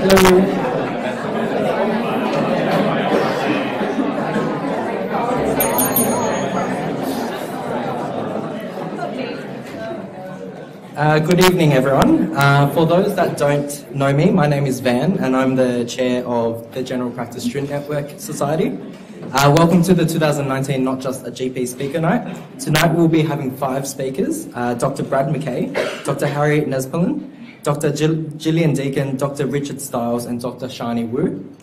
Good evening, everyone. For those that don't know me, my name is Van and I'm the chair of the General Practice Student Network Society. Welcome to the 2019 Not Just a GP Speaker Night. Tonight we'll be having 5 speakers, Dr. Brad McKay, Dr. Harry Nespolon, Dr. Gillian Deakin, Dr. Richard Stiles and Dr. Shani Wu.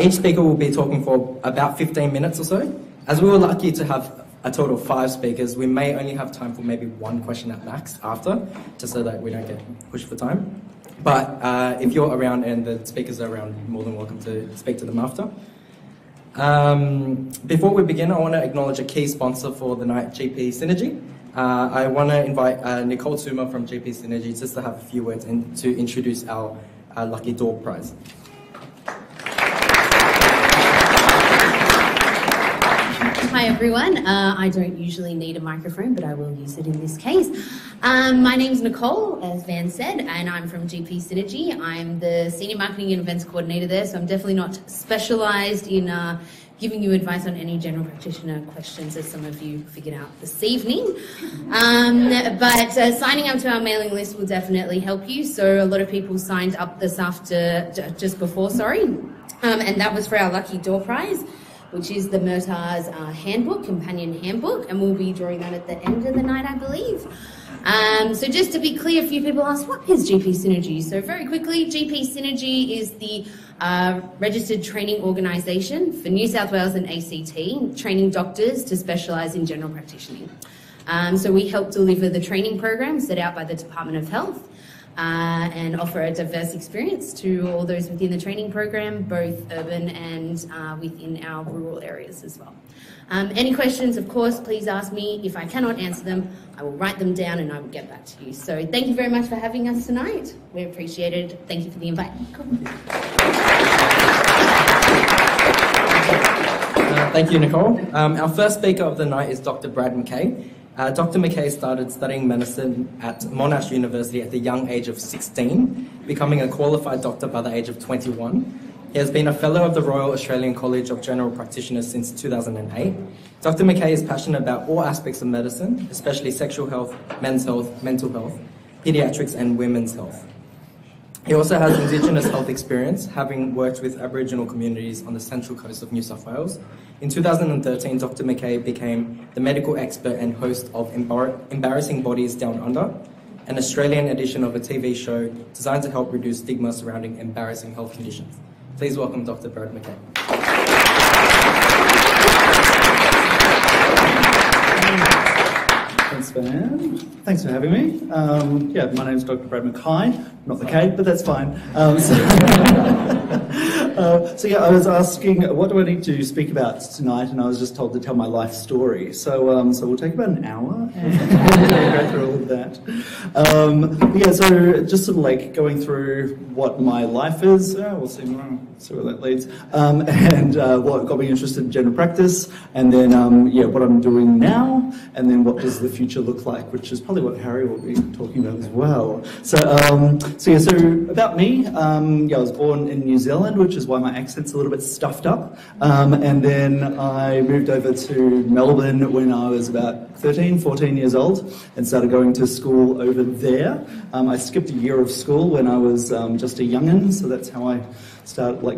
Each speaker will be talking for about 15 minutes or so. As we were lucky to have a total of 5 speakers, we may only have time for maybe 1 question at max after, just so that we don't get pushed for time. But if you're around and the speakers are around, you're more than welcome to speak to them after. Before we begin, I want to acknowledge a key sponsor for the night, GP Synergy. I want to invite Nicole Tuma from GP Synergy just to have a few words and to introduce our Lucky Dog Prize. Hi everyone, I don't usually need a microphone but I will use it in this case. My name's Nicole, as Van said, and I'm from GP Synergy. I'm the Senior Marketing and Events Coordinator there, so I'm definitely not specialised in giving you advice on any general practitioner questions, as some of you figured out this evening. But signing up to our mailing list will definitely help you. So a lot of people signed up this just before, and that was for our Lucky Door Prize, which is the Murtagh's handbook, companion handbook, and we'll be drawing that at the end of the night, I believe. So just to be clear, a few people asked, what is GP Synergy? So very quickly, GP Synergy is the registered training organisation for New South Wales and ACT, training doctors to specialise in general practitioning. So we help deliver the training program set out by the Department of Health, and offer a diverse experience to all those within the training program, both urban and within our rural areas as well. Any questions, of course, please ask me. If I cannot answer them, I will write them down and I will get back to you. So thank you very much for having us tonight. We appreciate it. Thank you for the invite. Cool. Thank you, Nicole. Our first speaker of the night is Dr. Brad McKay. Dr. McKay started studying medicine at Monash University at the young age of 16, becoming a qualified doctor by the age of 21. He has been a fellow of the Royal Australian College of General Practitioners since 2008. Dr. McKay is passionate about all aspects of medicine, especially sexual health, men's health, mental health, paediatrics and women's health. He also has Indigenous health experience, having worked with Aboriginal communities on the central coast of New South Wales. In 2013, Dr. McKay became the medical expert and host of Embarrassing Bodies Down Under, an Australian edition of a TV show designed to help reduce stigma surrounding embarrassing health conditions. Please welcome Dr. Brad McKay. Thanks, Van. Thanks for having me. Yeah, my name's Dr. Brad McKay. Not the K, but that's fine. So yeah, I was asking, what do I need to speak about tonight? And I was just told to tell my life story. So so we'll take about an hour and go through all of that. Yeah, so just sort of like going through what my life is. We'll see where that leads. And what got me interested in general practice. And then, yeah, what I'm doing now. And then what does the future look like, which is probably what Harry will be talking about as well. So, yeah, so about me, yeah, I was born in New Zealand, which is why my accent's a little bit stuffed up. And then I moved over to Melbourne when I was about 13, 14 years old and started going to school over there. I skipped a year of school when I was just a young'un, so that's how I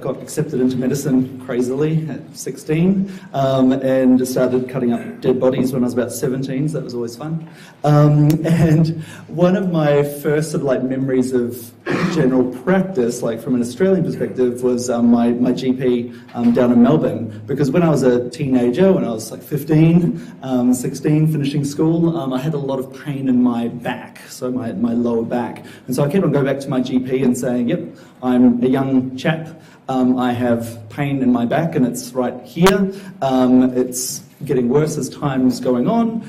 got accepted into medicine crazily at 16, and started cutting up dead bodies when I was about 17, so that was always fun. And one of my first sort of like memories of general practice, like from an Australian perspective, was my GP down in Melbourne, because when I was a teenager, when I was like 15, 16, finishing school, I had a lot of pain in my back, so my lower back, and so I kept on going back to my GP and saying, yep, I'm a young chap. I have pain in my back and it's right here. It's getting worse as time's going on.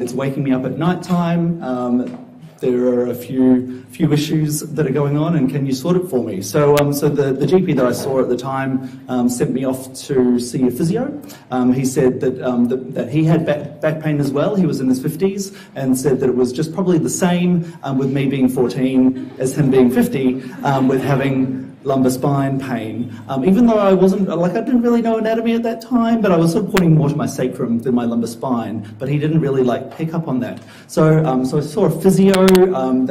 It's waking me up at night time. there are a few issues that are going on, and can you sort it for me? So so the GP that I saw at the time sent me off to see a physio. He said that, that he had back pain as well. He was in his 50s, and said that it was just probably the same with me being 14 as him being 50 with having lumbar spine pain. Even though I wasn't, I didn't really know anatomy at that time, but I was sort of pointing more to my sacrum than my lumbar spine, but he didn't really pick up on that. So so I saw a physio.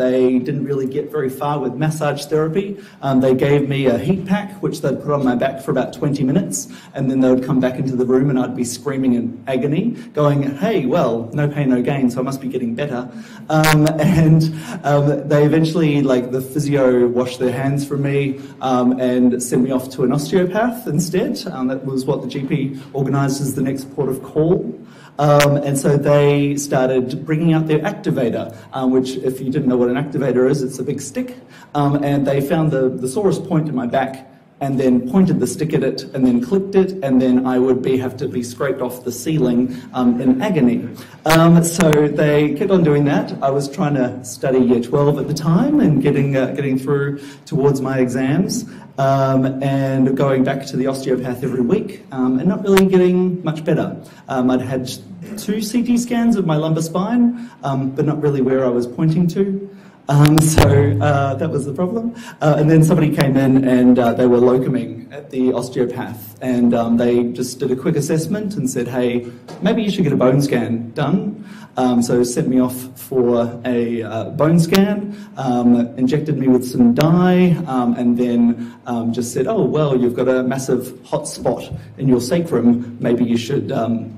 They didn't really get very far with massage therapy. They gave me a heat pack, which they'd put on my back for about 20 minutes, and then they would come back into the room and I'd be screaming in agony, going, hey, well, no pain, no gain, so I must be getting better. They eventually, the physio washed their hands from me, and sent me off to an osteopath instead. That was what the GP organised as the next port of call. And so they started bringing out their activator, which, if you didn't know what an activator is, it's a big stick. And they found the sorest point in my back, and then pointed the stick at it, and then clicked it, and then I would have to be scraped off the ceiling in agony. So they kept on doing that. I was trying to study Year 12 at the time and getting through towards my exams, and going back to the osteopath every week, and not really getting much better. I'd had 2 CT scans of my lumbar spine, but not really where I was pointing to. So that was the problem. And then somebody came in and they were locoming at the osteopath, and they just did a quick assessment and said, hey, maybe you should get a bone scan done. So sent me off for a bone scan, injected me with some dye, and then just said, oh, well, you've got a massive hot spot in your sacrum. Maybe you should have an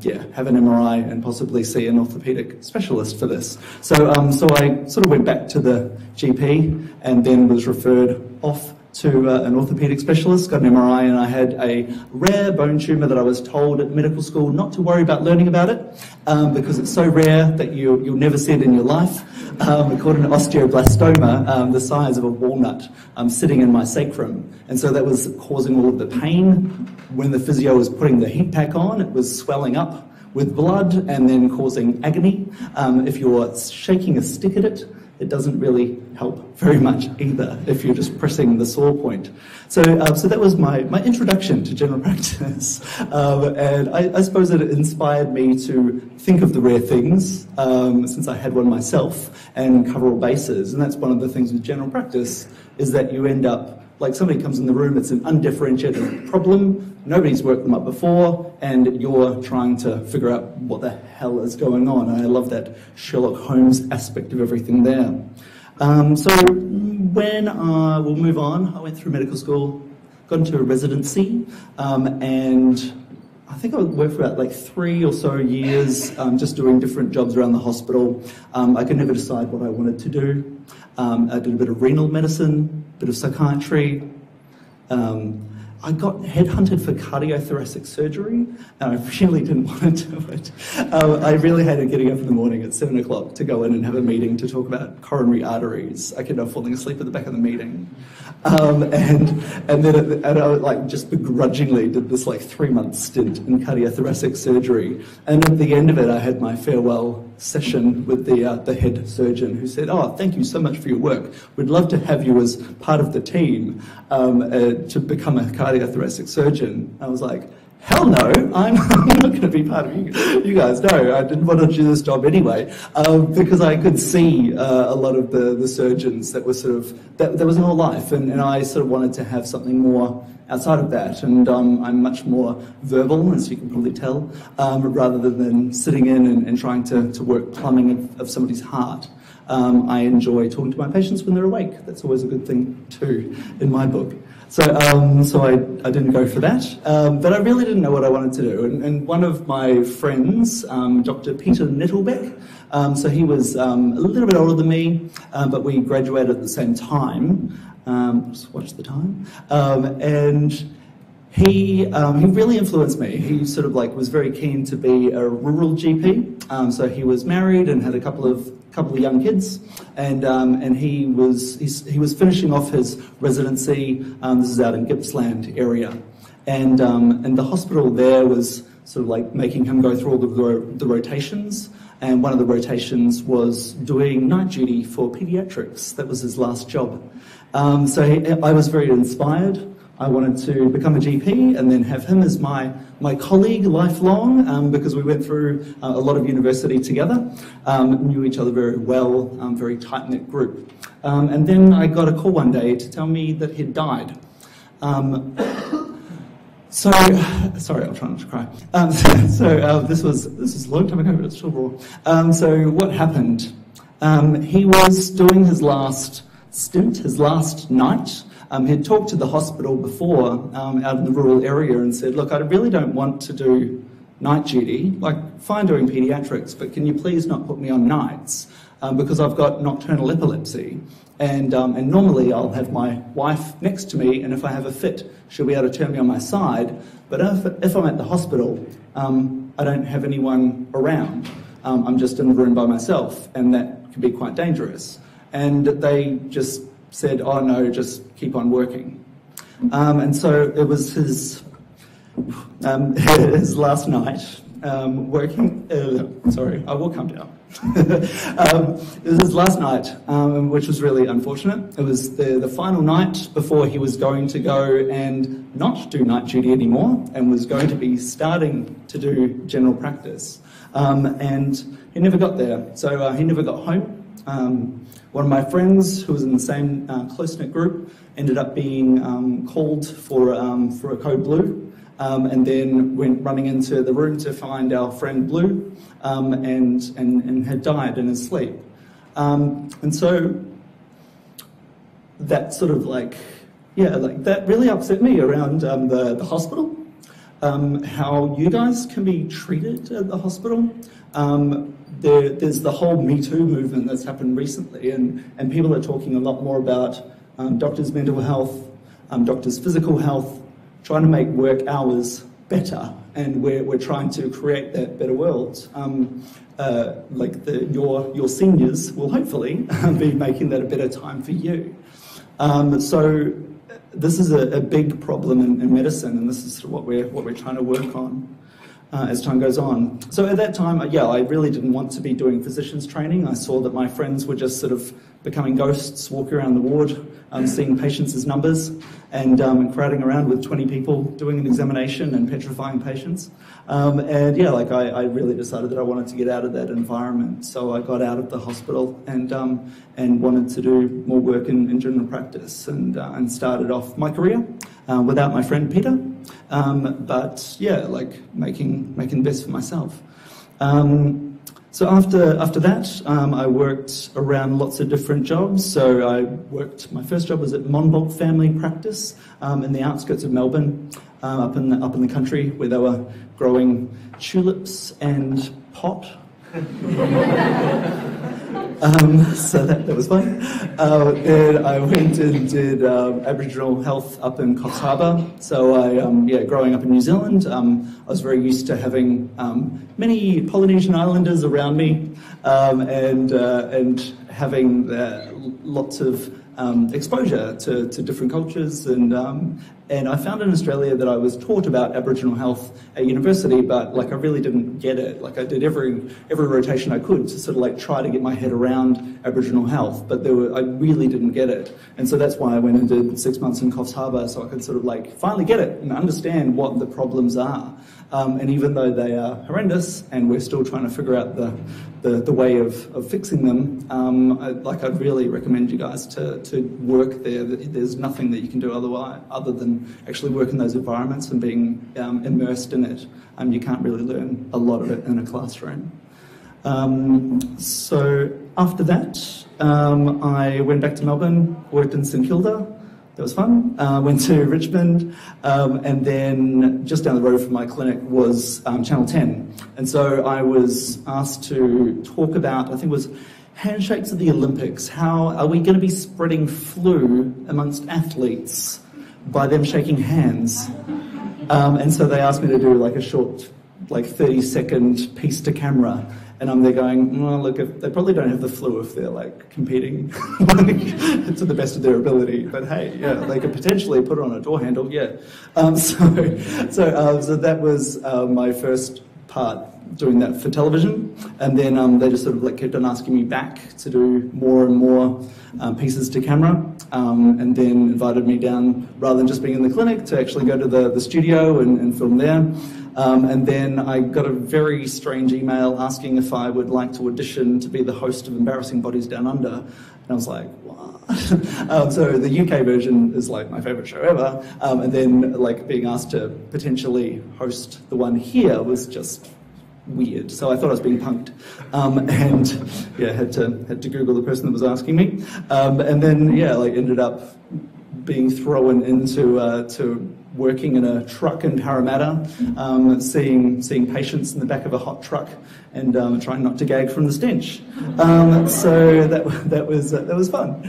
MRI and possibly see an orthopaedic specialist for this. So, so I sort of went back to the GP and then was referred off to an orthopaedic specialist, got an MRI, and I had a rare bone tumour that I was told at medical school not to worry about learning about it, because it's so rare that you'll never see it in your life. Called an osteoblastoma, the size of a walnut, sitting in my sacrum. And so that was causing all of the pain. When the physio was putting the heat pack on, it was swelling up with blood and then causing agony. If you're shaking a stick at it, it doesn't really help very much either if you're just pressing the sore point. So so that was my introduction to general practice. And I suppose that it inspired me to think of the rare things, since I had one myself, and cover all bases. And that's one of the things with general practice, is that you end up, somebody comes in the room, it's an undifferentiated problem, nobody's worked them up before, and you're trying to figure out what the hell is going on. And I love that Sherlock Holmes aspect of everything there. So when we'll move on, I went through medical school, got into a residency, and I think I worked for about 3 or so years, just doing different jobs around the hospital. I could never decide what I wanted to do. I did a bit of renal medicine, a bit of psychiatry. I got headhunted for cardiothoracic surgery, and I really didn't want to do it. I really hated getting up in the morning at 7 o'clock to go in and have a meeting to talk about coronary arteries. I kept on falling asleep at the back of the meeting. And then I just begrudgingly did this 3-month stint in cardiothoracic surgery. And at the end of it, I had my farewell session with the head surgeon, who said, oh, thank you so much for your work. We'd love to have you as part of the team to become a cardiothoracic surgeon. I was like, hell no, I'm not going to be part of you guys. No, I didn't want to do this job anyway, because I could see a lot of the surgeons that were that was my whole life, and I wanted to have something more outside of that. And I'm much more verbal, as you can probably tell, rather than sitting in and trying to work plumbing of somebody's heart. I enjoy talking to my patients when they're awake. That's always a good thing too, in my book. So so I didn't go for that, but I really didn't know what I wanted to do. And one of my friends, Dr. Peter Nettelbeck, so he was a little bit older than me, but we graduated at the same time. Just watch the time. And he really influenced me. He was very keen to be a rural GP. So he was married and had a couple of young kids, and he was finishing off his residency. This is out in Gippsland area, and the hospital there was making him go through all the rotations, and one of the rotations was doing night duty for paediatrics. That was his last job. I was very inspired. I wanted to become a GP and then have him as my colleague lifelong, because we went through a lot of university together, knew each other very well, very tight-knit group. And then I got a call one day to tell me that he'd died. Sorry, I'm trying not to cry. This was a long time ago, but it's still raw. So what happened? He was doing his last stint, his last night. He'd talked to the hospital before out in the rural area and said, look, I really don't want to do night duty, like fine doing paediatrics, but can you please not put me on nights because I've got nocturnal epilepsy and normally I'll have my wife next to me and if I have a fit, she'll be able to turn me on my side, but if I'm at the hospital, I don't have anyone around. I'm just in the room by myself and that can be quite dangerous. And they just said, oh no, just keep on working. And so it was his last night working, sorry, I will come down. It was his last night, which was really unfortunate. It was the final night before he was going to go and not do night duty anymore and was going to be starting to do general practice. And he never got there, so he never got home. One of my friends who was in the same close-knit group ended up being called for a code blue and then went running into the room to find our friend Blue and had died in his sleep. And so that sort of that really upset me around the hospital, how you guys can be treated at the hospital. There's the whole Me Too movement that's happened recently and people are talking a lot more about doctors' mental health, doctors' physical health, trying to make work hours better and we're trying to create that better world. Your seniors will hopefully be making that a better time for you. So this is a big problem in medicine and this is sort of what we're trying to work on. As time goes on. So at that time, yeah, I really didn't want to be doing physician's training. I saw that my friends were just sort of becoming ghosts, walking around the ward, seeing patients as numbers, and crowding around with 20 people doing an examination and petrifying patients. I really decided that I wanted to get out of that environment. So I got out of the hospital and wanted to do more work in general practice and started off my career without my friend Peter. Making the best for myself. So after that, I worked around lots of different jobs. So my first job was at Monbulk Family Practice in the outskirts of Melbourne, up in the country where they were growing tulips and pot. So that was fun. Then I went and did Aboriginal health up in Coffs Harbour. So growing up in New Zealand, I was very used to having many Polynesian islanders around me, and having lots of exposure to different cultures, and I found in Australia that I was taught about Aboriginal health at university, but I really didn't get it. I did every rotation I could to sort of try to get my head around Aboriginal health, but I really didn't get it. And so that's why I went and did 6 months in Coffs Harbour, so I could sort of finally get it and understand what the problems are. And even though they are horrendous and we're still trying to figure out the way of fixing them, I'd really recommend you guys to work there. There's nothing that you can do otherwise other than actually work in those environments and being immersed in it. You can't really learn a lot of it in a classroom. So after that, I went back to Melbourne, worked in St Kilda. That was fun. Went to Richmond, and then just down the road from my clinic was Channel 10. And so I was asked to talk about, I think it was handshakes at the Olympics. How are we going to be spreading flu amongst athletes by them shaking hands? And so they asked me to do a short 30-second piece to camera, and I'm there going, well, look, they probably don't have the flu if they're competing to the best of their ability, but hey, yeah, they could potentially put on a door handle, yeah. So that was my first part doing that for television, and then they just sort of like kept on asking me back to do more and more pieces to camera, and then invited me down, rather than just being in the clinic, to actually go to the studio and film there. And then I got a very strange email asking if I would like to audition to be the host of Embarrassing Bodies Down Under, and I was like, what? So the UK version is like my favourite show ever, and then like being asked to potentially host the one here was just weird. So I thought I was being punked, and yeah, had to Google the person that was asking me, and then yeah, like ended up being thrown into to working in a truck in Parramatta, seeing patients in the back of a hot truck, and trying not to gag from the stench. So that was fun.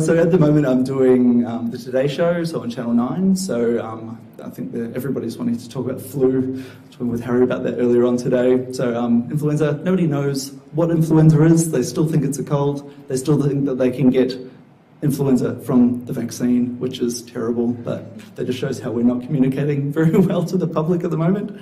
So at the moment I'm doing the Today Show, so on Channel 9. So I think that everybody's wanting to talk about flu. Talking with Harry about that earlier on today. So influenza, nobody knows what influenza is. They still think it's a cold. They still think that they can get influenza from the vaccine, which is terrible, but that just shows how we're not communicating very well to the public at the moment.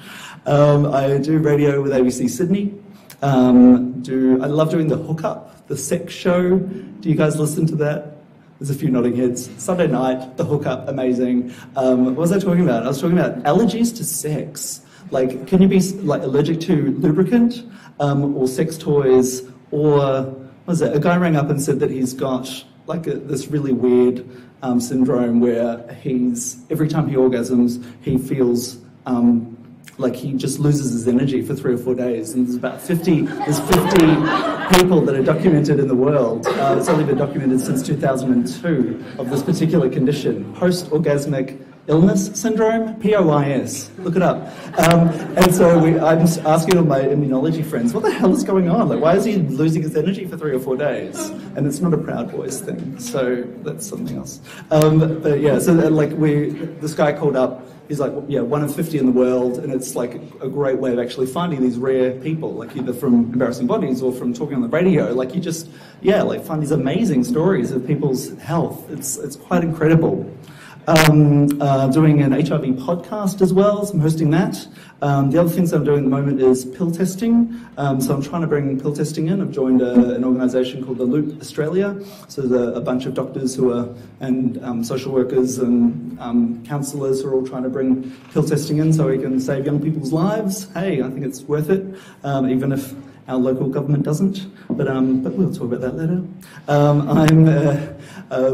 I do radio with ABC Sydney. I love doing the hookup, the sex show. Do you guys listen to that? There's a few nodding heads. Sunday night, the hookup, amazing. What was I talking about? I was talking about allergies to sex. Like, can you be like allergic to lubricant, or sex toys, or what was it? A guy rang up and said that he's got like this really weird syndrome where every time he orgasms, he feels like he just loses his energy for 3 or 4 days. And there's 50 people that are documented in the world. It's only been documented since 2002 of this particular condition, post-orgasmic illness syndrome, POIS. Look it up. And so I'm asking all my immunology friends, what the hell is going on? Like, why is he losing his energy for 3 or 4 days? And it's not a Proud Boys thing, so that's something else. But yeah, so like this guy called up. He's like, yeah, 1 in 50 in the world, and it's like a great way of actually finding these rare people, like either from Embarrassing Bodies or from talking on the radio. Like you just, yeah, like find these amazing stories of people's health. It's quite incredible. Doing an HIV podcast as well, so I'm hosting that. The other things I'm doing at the moment is pill testing. So I'm trying to bring pill testing in. I've joined an organisation called The Loop Australia. So there's a bunch of doctors who are, and social workers and counsellors who are all trying to bring pill testing in so we can save young people's lives. Hey, I think it's worth it, even if our local government doesn't, but we'll talk about that later.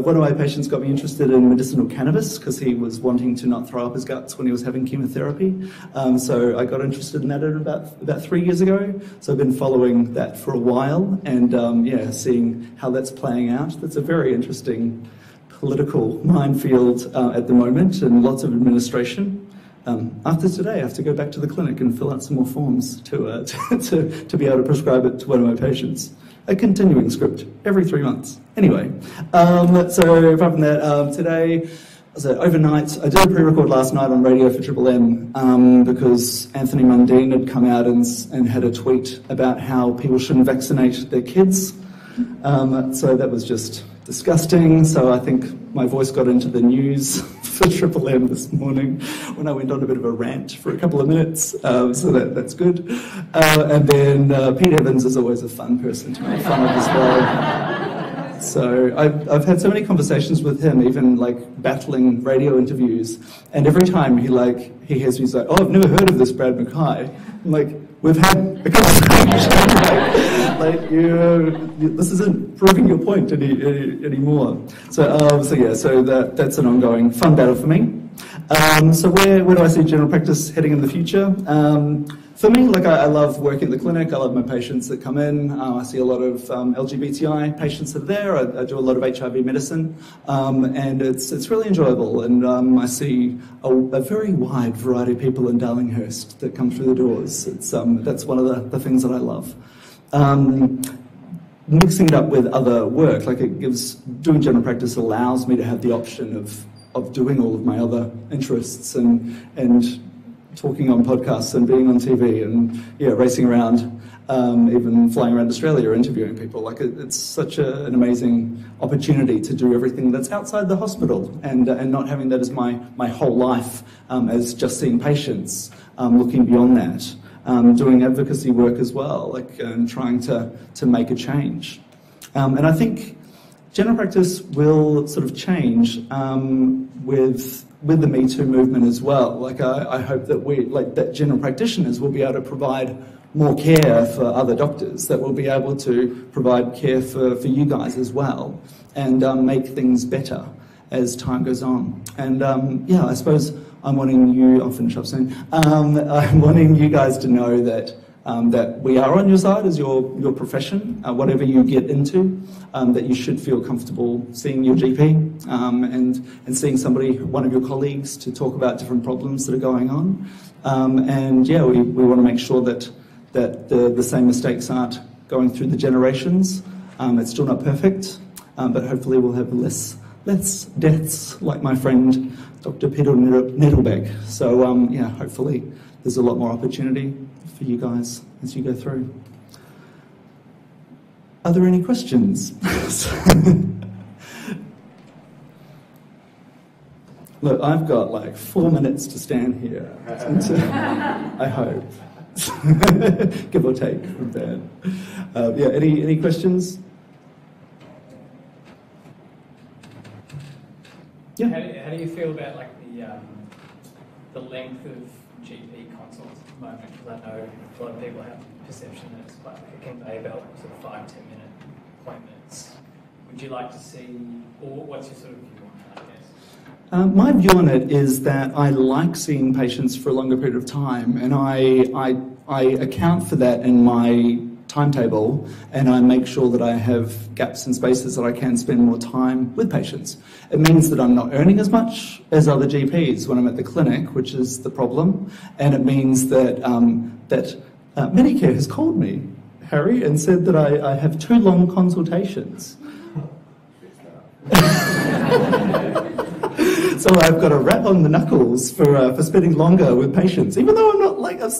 One of my patients got me interested in medicinal cannabis because he was wanting to not throw up his guts when he was having chemotherapy. So I got interested in that about 3 years ago. So I've been following that for a while, and yeah, seeing how that's playing out. That's a very interesting political minefield at the moment, and lots of administration. After today, I have to go back to the clinic and fill out some more forms to be able to prescribe it to one of my patients. A continuing script every 3 months. Anyway, so apart from that, today, so overnight, I did a pre-record last night on radio for Triple M because Anthony Mundine had come out and had a tweet about how people shouldn't vaccinate their kids. So that was just disgusting. So I think my voice got into the news for Triple M this morning when I went on a bit of a rant for a couple of minutes. So that's good. And then Pete Evans is always a fun person to make fun of as well. So I've had so many conversations with him, even like battling radio interviews. And every time he hears me, he's like, oh, I've never heard of this Brad McKay. I'm like, we've had a conversation. Like, this isn't proving your point anymore. So yeah, so that's an ongoing fun battle for me. So where do I see general practice heading in the future? For me, like I love working at the clinic. I love my patients that come in. I see a lot of LGBTI patients that are there. I do a lot of HIV medicine, and it's really enjoyable. And I see a very wide variety of people in Darlinghurst that come through the doors. That's one of the things that I love. Mixing it up with other work, like doing general practice allows me to have the option of doing all of my other interests and talking on podcasts and being on TV and yeah, racing around, even flying around Australia interviewing people. Like it's such an amazing opportunity to do everything that's outside the hospital and not having that as my whole life as just seeing patients, looking beyond that. doing advocacy work as well, like trying to make a change. And I think general practice will sort of change with the Me Too movement as well. Like I hope that that general practitioners will be able to provide more care for other doctors, that will be able to provide care for you guys as well, and make things better as time goes on. And yeah, I suppose I'm wanting you, I'll finish up soon, I'm wanting you guys to know that that we are on your side as your profession, whatever you get into, that you should feel comfortable seeing your GP and seeing somebody, one of your colleagues, to talk about different problems that are going on. And yeah, we want to make sure that the same mistakes aren't going through the generations. It's still not perfect, but hopefully we'll have less deaths, like my friend Dr. Peter Nettelbeck. So yeah, hopefully there's a lot more opportunity for you guys as you go through. Are there any questions? Look, I've got like 4 minutes to stand here, I hope. Give or take from that. Yeah, any questions? Yeah. How do you feel about like the length of GP consults at the moment? Because I know a lot of people have the perception that it's like a conveyor belt, sort of 5-10 minute appointments. Would you like to see, or what's your sort of view on that? My view on it is that I like seeing patients for a longer period of time, and I account for that in my timetable, and I make sure that I have gaps and spaces that I can spend more time with patients. It means that I'm not earning as much as other GPs when I'm at the clinic, which is the problem, and it means that, that Medicare has called me, Harry, and said that I have too long consultations. So I've got a rap on the knuckles for spending longer with patients, even though I'm not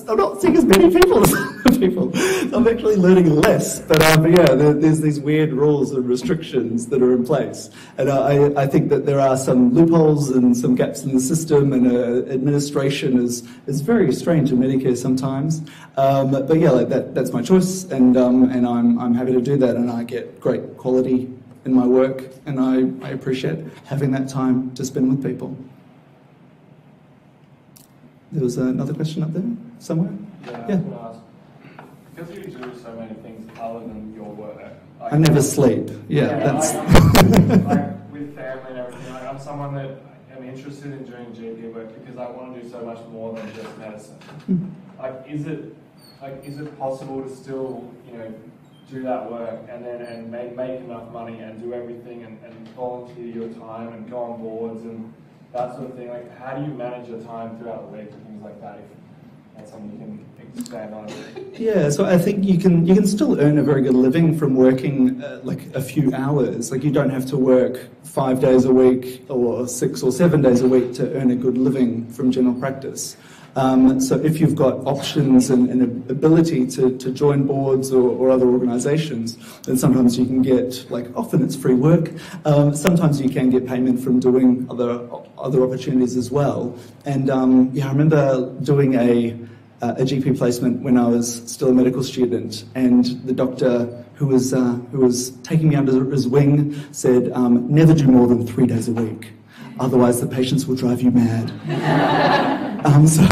I'm not seeing as many people as other people. I'm actually learning less, but yeah, there's these weird rules and restrictions that are in place, and I think that there are some loopholes and some gaps in the system, and administration is very strange in Medicare sometimes. But yeah, like that's my choice, and I'm happy to do that, and I get great quality in my work, and I appreciate having that time to spend with people. There was another question up there somewhere? Yeah. I was gonna ask, because you do so many things other than your work. Like, I never sleep. Yeah, that's... like with family and everything, like I'm someone that am interested in doing GP work because I want to do so much more than just medicine. Like, is it possible to still, you know, do that work and then make enough money and do everything and volunteer your time and go on boards and that sort of thing? Like, how do you manage your time throughout the week and things like that? If that's something you can expand on. Yeah, so I think you can still earn a very good living from working like a few hours. Like, you don't have to work 5 days a week or 6 or 7 days a week to earn a good living from general practice. So if you've got options and ability to join boards or other organisations, then sometimes you can get, like, often it's free work. Sometimes you can get payment from doing other opportunities as well. And yeah, I remember doing a GP placement when I was still a medical student, and the doctor who was taking me under his wing said, "Never do more than 3 days a week. Otherwise, the patients will drive you mad." So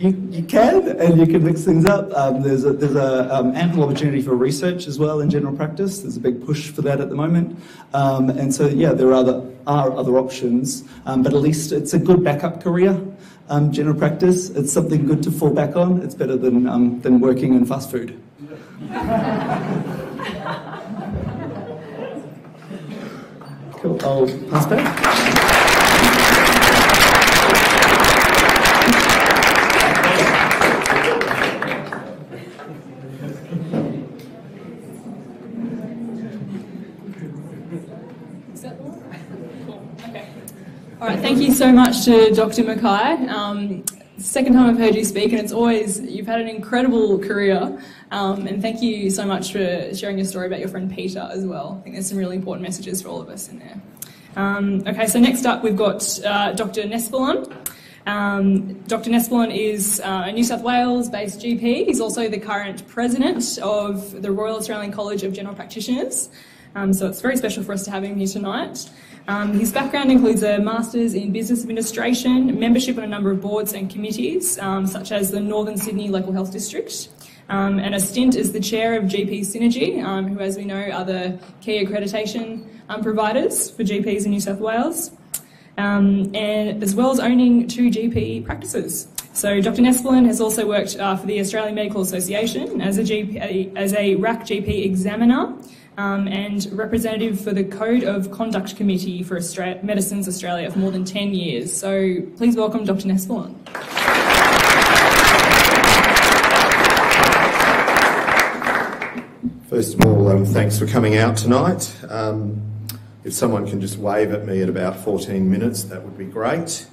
you can, and you can mix things up. There's ample opportunity for research as well in general practice. There's a big push for that at the moment. And so, yeah, there are other options, but at least it's a good backup career. General practice, it's something good to fall back on. It's better than working in fast food. Cool. I'll pass back. Is that all? Cool. Okay. All right. Thank you so much to Dr. McKay. Second time I've heard you speak, and it's always, you've had an incredible career, and thank you so much for sharing your story about your friend Peter as well. I think there's some really important messages for all of us in there. Okay, so next up we've got Dr. Nespolon. Dr. Nespolon is a New South Wales-based GP. He's also the current president of the Royal Australian College of General Practitioners. So it's very special for us to have him here tonight. His background includes a Master's in Business Administration, membership on a number of boards and committees, such as the Northern Sydney Local Health District, and a stint as the chair of GP Synergy, who, as we know, are the key accreditation providers for GPs in New South Wales, and as well as owning 2 GP practices. So Dr. Nespolon has also worked for the Australian Medical Association as a GP, as a RAC GP examiner, and representative for the Code of Conduct Committee for Medicines Australia for more than 10 years. So please welcome Dr. Nespolon. First of all, thanks for coming out tonight. If someone can just wave at me at about 14 minutes, that would be great.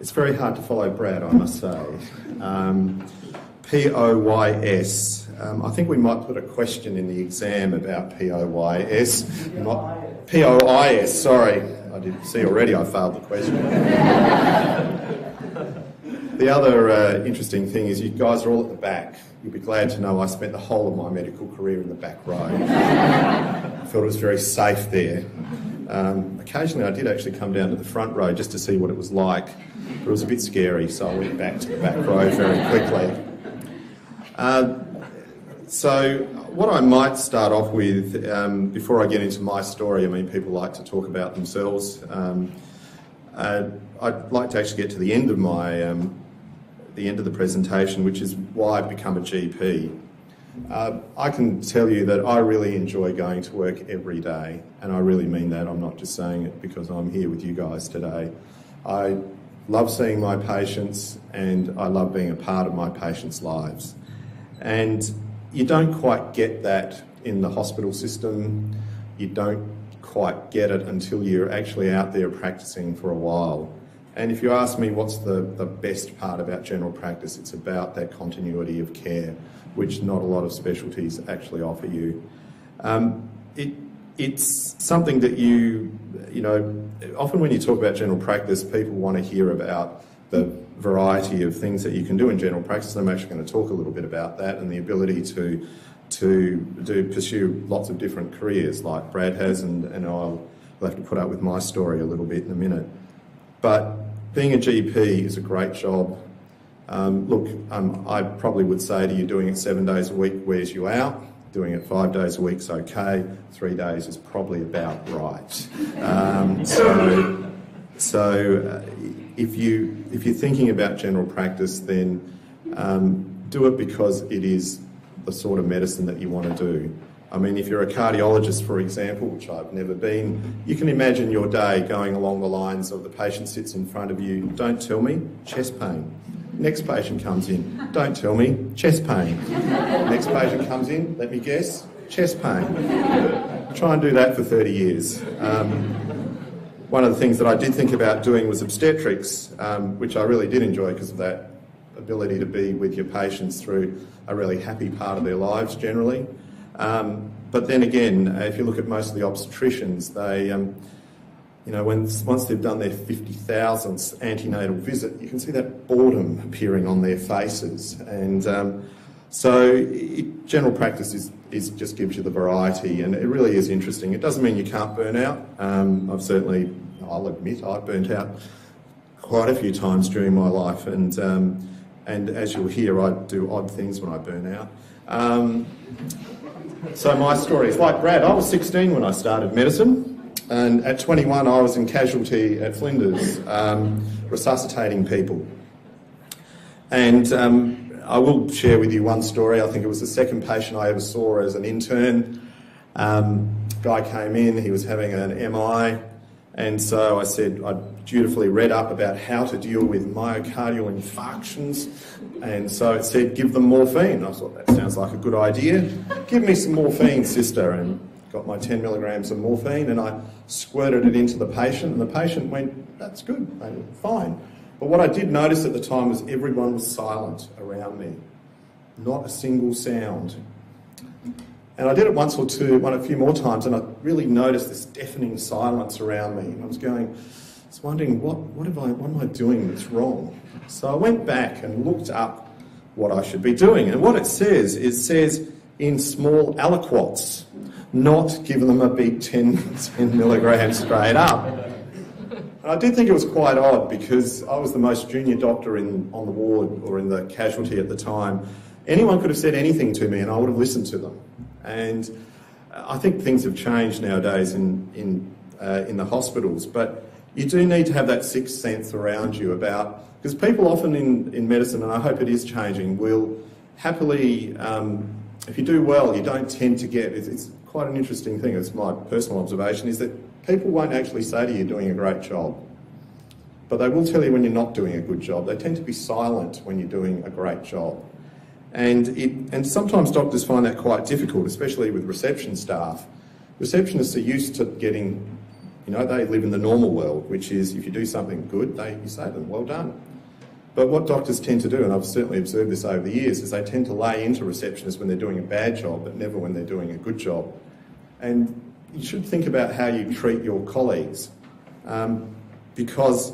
It's very hard to follow Brad, I must say. POYS. I think we might put a question in the exam about POYS. Not POIS, sorry. I didn't see already I failed the question. The other interesting thing is you guys are all at the back. You'll be glad to know I spent the whole of my medical career in the back row. I felt it was very safe there. Occasionally I did actually come down to the front row just to see what it was like. But it was a bit scary, so I went back to the back row very quickly. So what I might start off with, before I get into my story, I mean, people like to talk about themselves. I'd like to actually get to the end of my, the end of the presentation, which is why I've become a GP. I can tell you that I really enjoy going to work every day, and I really mean that. I'm not just saying it because I'm here with you guys today. I love seeing my patients, and I love being a part of my patients' lives. And you don't quite get that in the hospital system. You don't quite get it until you're actually out there practicing for a while. And if you ask me what's the best part about general practice, it's about that continuity of care, which not a lot of specialties actually offer you. It's something that you know, often when you talk about general practice, people want to hear about the variety of things that you can do in general practice. I'm actually going to talk a little bit about that and the ability to pursue lots of different careers like Brad has, and I'll have to put up with my story a little bit in a minute. But being a GP is a great job. Look, I probably would say to you, doing it 7 days a week wears you out. Doing it 5 days a week is okay. 3 days is probably about right. If you're thinking about general practice, then do it because it is the sort of medicine that you want to do. I mean, if you're a cardiologist, for example, which I've never been, you can imagine your day going along the lines of the patient sits in front of you, don't tell me, chest pain. Next patient comes in, don't tell me, chest pain. Next patient comes in, let me guess, chest pain. Try and do that for 30 years. One of the things that I did think about doing was obstetrics, which I really did enjoy because of that ability to be with your patients through a really happy part of their lives generally. But then again, if you look at most of the obstetricians, they, you know, once they've done their 50,000th antenatal visit, you can see that boredom appearing on their faces. And general practice is just gives you the variety, and it really is interesting. It doesn't mean you can't burn out. I'll admit, I've burnt out quite a few times during my life, and as you'll hear, I do odd things when I burn out. So my story is like Brad. I was 16 when I started medicine, and at 21 I was in casualty at Flinders, resuscitating people. And I will share with you one story. I think it was the second patient I ever saw as an intern. Guy came in, he was having an MI, and so I said, I dutifully read up about how to deal with myocardial infarctions, and so it said, give them morphine. I thought, that sounds like a good idea. Give me some morphine, sister, and got my 10 milligrams of morphine, and I squirted it into the patient, and the patient went, that's good, I went, fine. But what I did notice at the time was everyone was silent around me. Not a single sound. And I did it once or two, a few more times, and I really noticed this deafening silence around me. And I was going, was wondering, what am I doing that's wrong? So I went back and looked up what I should be doing. And what it says is, it says in small aliquots, not give them a big 10 milligrams straight up. And I did think it was quite odd because I was the most junior doctor on the ward or in the casualty at the time. Anyone could have said anything to me and I would have listened to them. And I think things have changed nowadays in the hospitals, but you do need to have that sixth sense around you about, because people often in medicine, and I hope it is changing, will happily, if you do well, you don't tend to get, it's quite an interesting thing, it's my personal observation, is that people won't actually say to you, you're doing a great job, but they will tell you when you're not doing a good job. They tend to be silent when you're doing a great job. And sometimes doctors find that quite difficult, especially with reception staff. Receptionists are used to getting, you know, they live in the normal world, which is if you do something good, you say to them, well done. But what doctors tend to do, and I've certainly observed this over the years, is they tend to lay into receptionists when they're doing a bad job, but never when they're doing a good job. And you should think about how you treat your colleagues, because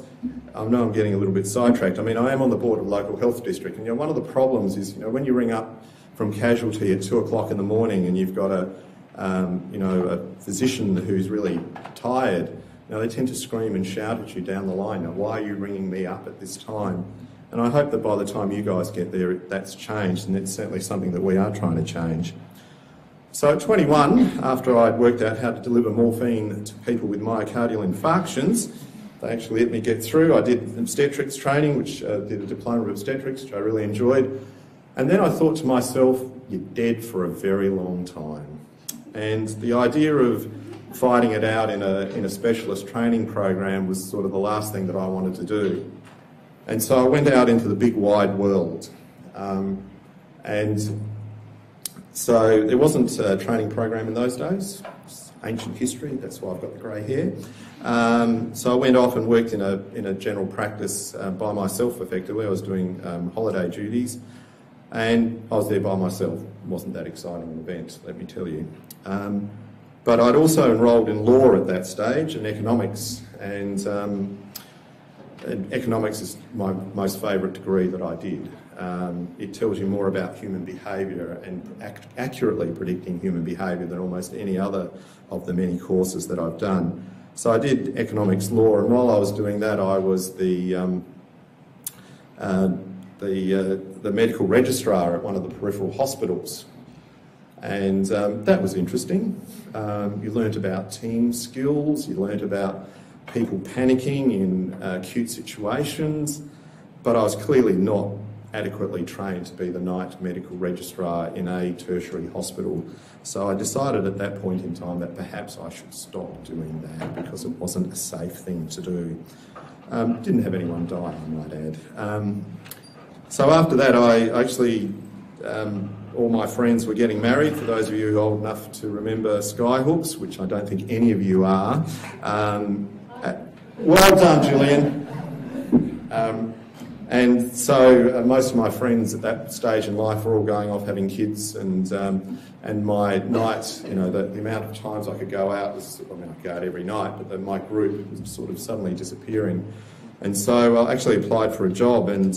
I know I'm getting a little bit sidetracked. I mean, I am on the board of a local health district, and you know, one of the problems is, you know, when you ring up from casualty at 2 o'clock in the morning and you've got a physician who's really tired, you know, they tend to scream and shout at you down the line. Now, why are you ringing me up at this time? And I hope that by the time you guys get there, that's changed, and it's certainly something that we are trying to change. So at 21, after I'd worked out how to deliver morphine to people with myocardial infarctions, they actually let me get through. I did obstetrics training, which did a diploma of obstetrics, which I really enjoyed. And then I thought to myself, you're dead for a very long time. And the idea of fighting it out in a specialist training program was sort of the last thing that I wanted to do. And so I went out into the big wide world. And so there wasn't a training program in those days. Ancient history, that's why I've got the grey hair. So I went off and worked in a general practice by myself, effectively. I was doing holiday duties, and I was there by myself. It wasn't that exciting an event, let me tell you. But I'd also enrolled in law at that stage and economics, and economics is my most favourite degree that I did. It tells you more about human behaviour and accurately predicting human behaviour than almost any other of the many courses that I've done. So I did economics, law, and while I was doing that, I was the medical registrar at one of the peripheral hospitals, and that was interesting. You learnt about team skills, you learnt about people panicking in acute situations, but I was clearly not adequately trained to be the night medical registrar in a tertiary hospital. So I decided at that point in time that perhaps I should stop doing that because it wasn't a safe thing to do. Didn't have anyone die, I might add. So after that, I actually, all my friends were getting married. For those of you old enough to remember skyhooks, which I don't think any of you are. Well done, Gillian. And so most of my friends at that stage in life were all going off having kids, and my nights, you know, the amount of times I could go out was, I mean, I'd go out every night, but then my group was sort of suddenly disappearing. And so I actually applied for a job, and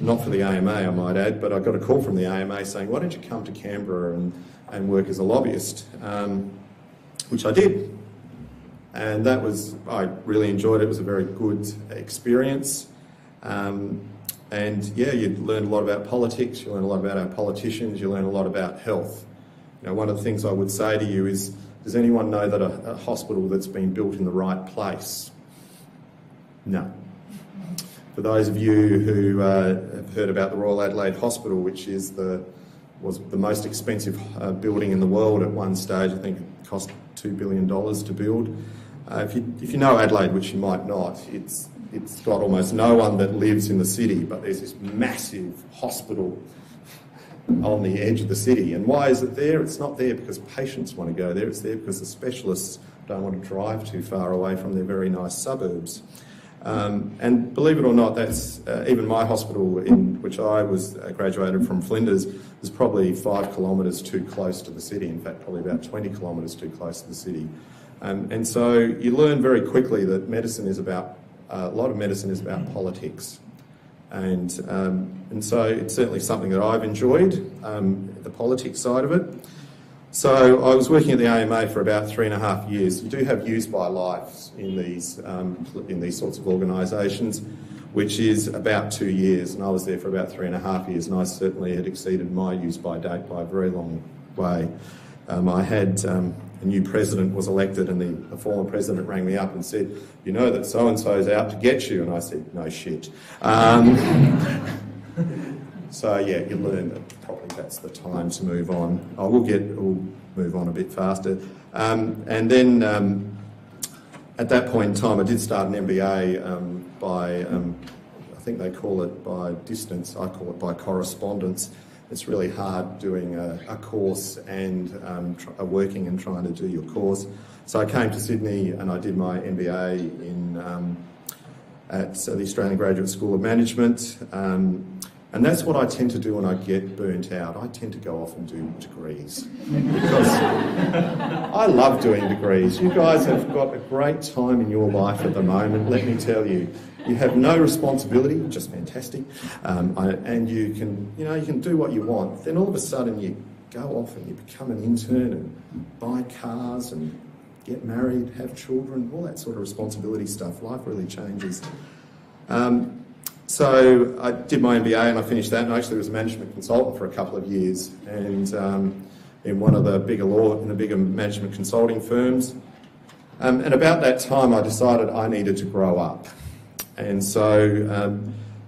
not for the AMA, I might add, but I got a call from the AMA saying, why don't you come to Canberra and work as a lobbyist, which I did. And that was, I really enjoyed it. It was a very good experience. And yeah, you learn a lot about politics, you learn a lot about our politicians, you learn a lot about health. You know, one of the things I would say to you is, does anyone know that a hospital that's been built in the right place? No. For those of you who have heard about the Royal Adelaide Hospital, which is was the most expensive building in the world at one stage, I think it cost $2 billion to build. If you know Adelaide, which you might not, it's got almost no one that lives in the city, but there's this massive hospital on the edge of the city. And why is it there? It's not there because patients want to go there. It's there because the specialists don't want to drive too far away from their very nice suburbs. And believe it or not, that's even my hospital, in which I was graduated from Flinders, was probably 5 kilometres too close to the city. In fact, probably about 20 kilometres too close to the city. And so you learn very quickly that medicine is about, a lot of medicine is about politics. And so it's certainly something that I've enjoyed, the politics side of it. So I was working at the AMA for about 3.5 years. You do have use-by lives in these sorts of organisations, which is about 2 years, and I was there for about 3.5 years, and I certainly had exceeded my use-by date by a very long way. I had a new president was elected, and the former president rang me up and said, "You know that so-and-so's out to get you," and I said, "No shit." So yeah, you learn that probably that's the time to move on. I will we'll move on a bit faster. And then at that point in time, I did start an MBA by, I think they call it by distance, I call it by correspondence. It's really hard doing a course and working and trying to do your course. So I came to Sydney and I did my MBA in, at the Australian Graduate School of Management. And that's what I tend to do when I get burnt out. I tend to go off and do degrees because I love doing degrees. You guys have got a great time in your life at the moment, let me tell you. You have no responsibility, which is fantastic, and you can, you can do what you want. Then all of a sudden you go off and you become an intern and buy cars and get married, have children, all that sort of responsibility stuff. Life really changes. So I did my MBA and I finished that, and I actually was a management consultant for a couple of years, and in one of the bigger management consulting firms. And about that time I decided I needed to grow up. And so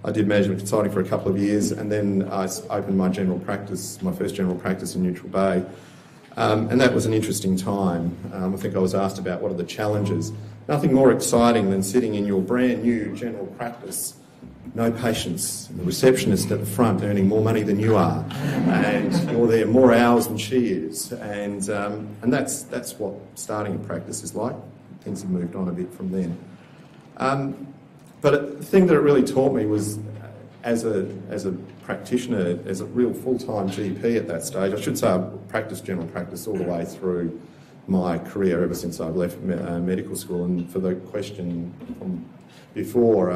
I did management consulting for a couple of years, and then I opened my general practice, my first general practice in Neutral Bay. And that was an interesting time. I think I was asked about what are the challenges. Nothing more exciting than sitting in your brand new general practice, no patients, the receptionist at the front earning more money than you are, and you're there more hours than she is, and that's what starting a practice is like. Things have moved on a bit from then. But the thing that it really taught me was, as a practitioner, as a real full-time GP at that stage, I should say I practiced general practice all the way through my career ever since I left medical school, and for the question from before,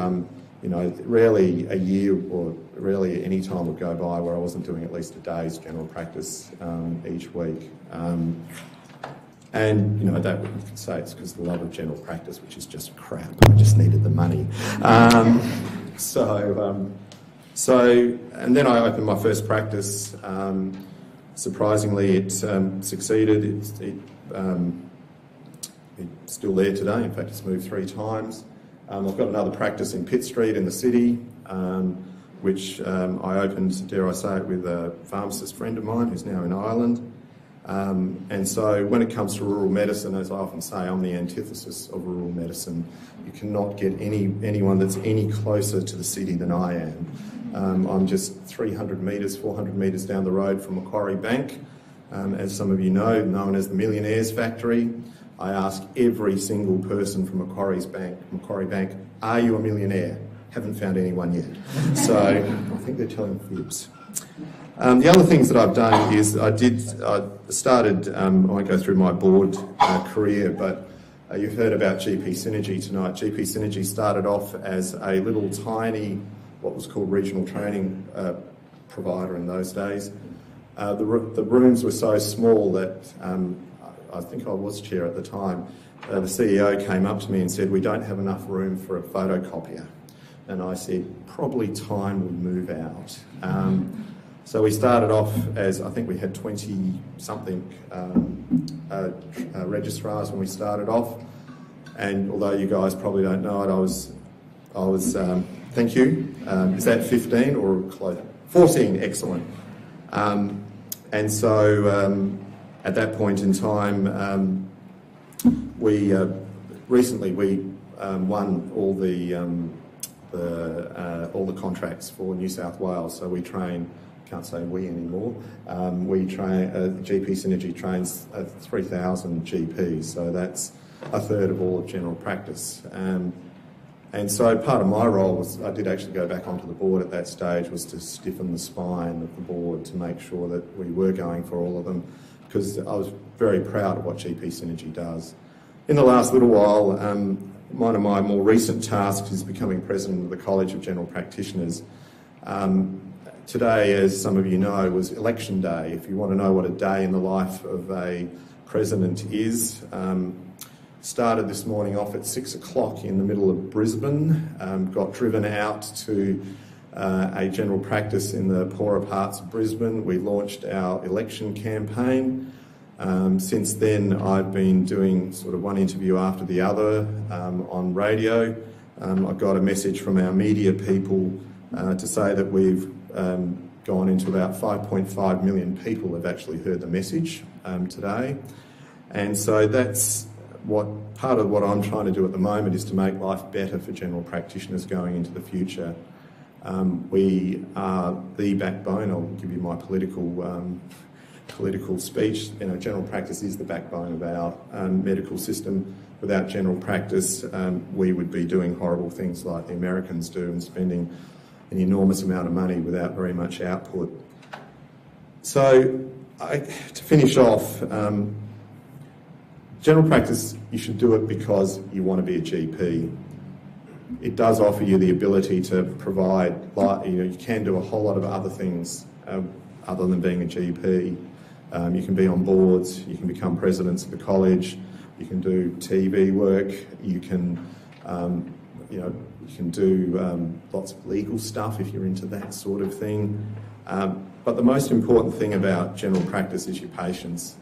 you know, rarely a year or rarely any time would go by where I wasn't doing at least a day's general practice each week. And, that you could say it's because of the love of general practice, which is just crap. I just needed the money. And then I opened my first practice. Surprisingly, it succeeded. It's still there today. In fact, it's moved 3 times. I've got another practice in Pitt Street in the city, which I opened, dare I say it, with a pharmacist friend of mine who's now in Ireland. And so when it comes to rural medicine, as I often say, I'm the antithesis of rural medicine. You cannot get anyone that's any closer to the city than I am. I'm just 300 metres, 400 metres down the road from Macquarie Bank, as some of you know, known as the Millionaires Factory. I ask every single person from Macquarie Bank, are you a millionaire? Haven't found anyone yet. So I think they're telling fibs. The other things that I've done is I started, I won't go through my board career, but you've heard about GP Synergy tonight. GP Synergy started off as a little tiny, what was called regional training provider in those days. The rooms were so small that I think I was chair at the time, the CEO came up to me and said, "We don't have enough room for a photocopier." And I said, probably time would move out. So we started off as, I think we had 20-something registrars when we started off. And although you guys probably don't know it, I was thank you. Is that 15 or closer? 14, excellent. And so, at that point in time, we recently won all the contracts for New South Wales. So we train, can't say we anymore. We train GP Synergy trains 3,000 GPs. So that's a third of all of general practice. And so part of my role was, I did actually go back onto the board at that stage, was to stiffen the spine of the board to make sure that we were going for all of them, because I was very proud of what GP Synergy does. In the last little while, one of my more recent tasks is becoming president of the College of General Practitioners. Today, as some of you know, was election day. If you want to know what a day in the life of a president is, started this morning off at 6 o'clock in the middle of Brisbane, got driven out to a general practice in the poorer parts of Brisbane. We launched our election campaign. Since then, I've been doing sort of one interview after the other on radio. I got a message from our media people to say that we've gone into about 5.5 million people have actually heard the message today. And so that's what part of what I'm trying to do at the moment is to make life better for general practitioners going into the future. We are the backbone. I'll give you my political speech. You know, general practice is the backbone of our medical system. Without general practice, we would be doing horrible things like the Americans do and spending an enormous amount of money without very much output. So, to finish off, general practice, you should do it because you want to be a GP. It does offer you the ability to provide, you know, you can do a whole lot of other things other than being a GP. You can be on boards, you can become presidents of the college, you can do TV work, you can do lots of legal stuff if you're into that sort of thing. But the most important thing about general practice is your patients.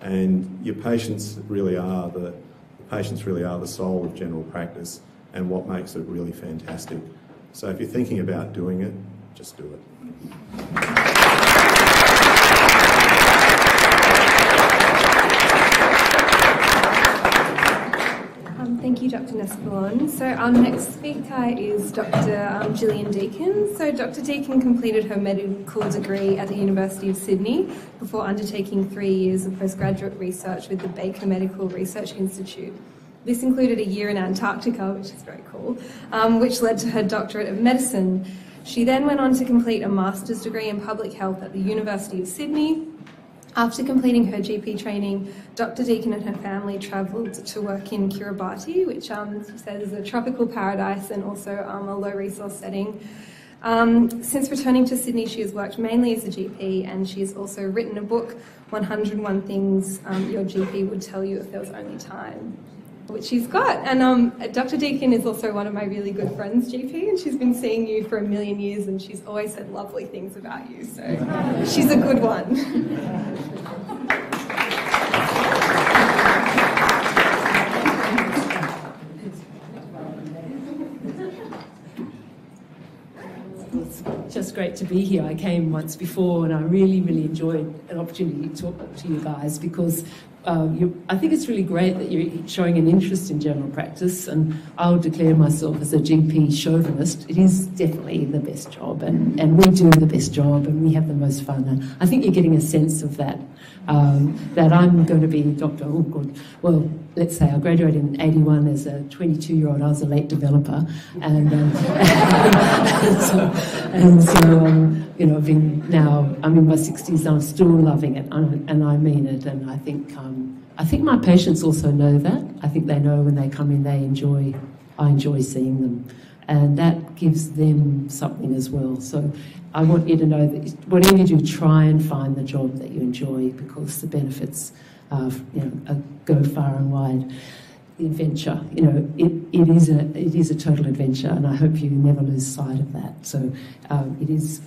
And your patients really are the soul of general practice and what makes it really fantastic. So if you're thinking about doing it, just do it. Thank you, Dr. Nespolon. So our next speaker is Dr. Gillian Deakin. So Dr. Deakin completed her medical degree at the University of Sydney before undertaking 3 years of postgraduate research with the Baker Medical Research Institute. This included a year in Antarctica, which is very cool, which led to her doctorate of medicine. She then went on to complete a master's degree in public health at the University of Sydney. After completing her GP training, Dr. Deakin and her family travelled to work in Kiribati, which she says is a tropical paradise and also a low-resource setting. Since returning to Sydney, she has worked mainly as a GP, and she has also written a book, 101 Things Your GP Would Tell You If There Was Only Time, which she's got. And Dr. Deakin is also one of my really good friends, GP, and she's been seeing you for a million years, and she's always said lovely things about you, so she's a good one. Just great to be here. I came once before and I really, really enjoyed an opportunity to talk to you guys because I think it's really great that you're showing an interest in general practice, and I'll declare myself as a GP chauvinist. It is definitely the best job, and we do the best job and we have the most fun, and I think you're getting a sense of that, that I'm going to be Dr. Oh, good. Well, let's say I graduated in 81 as a 22-year-old. I was a late developer, and you know, I've been now, I'm in my 60s and I'm still loving it, and I mean it, and I think my patients also know that. I think they know when they come in, I enjoy seeing them, and that gives them something as well. So I want you to know that whatever you do, try and find the job that you enjoy, because the benefits go far and wide. The adventure, you know, it is a total adventure, and I hope you never lose sight of that. So it is.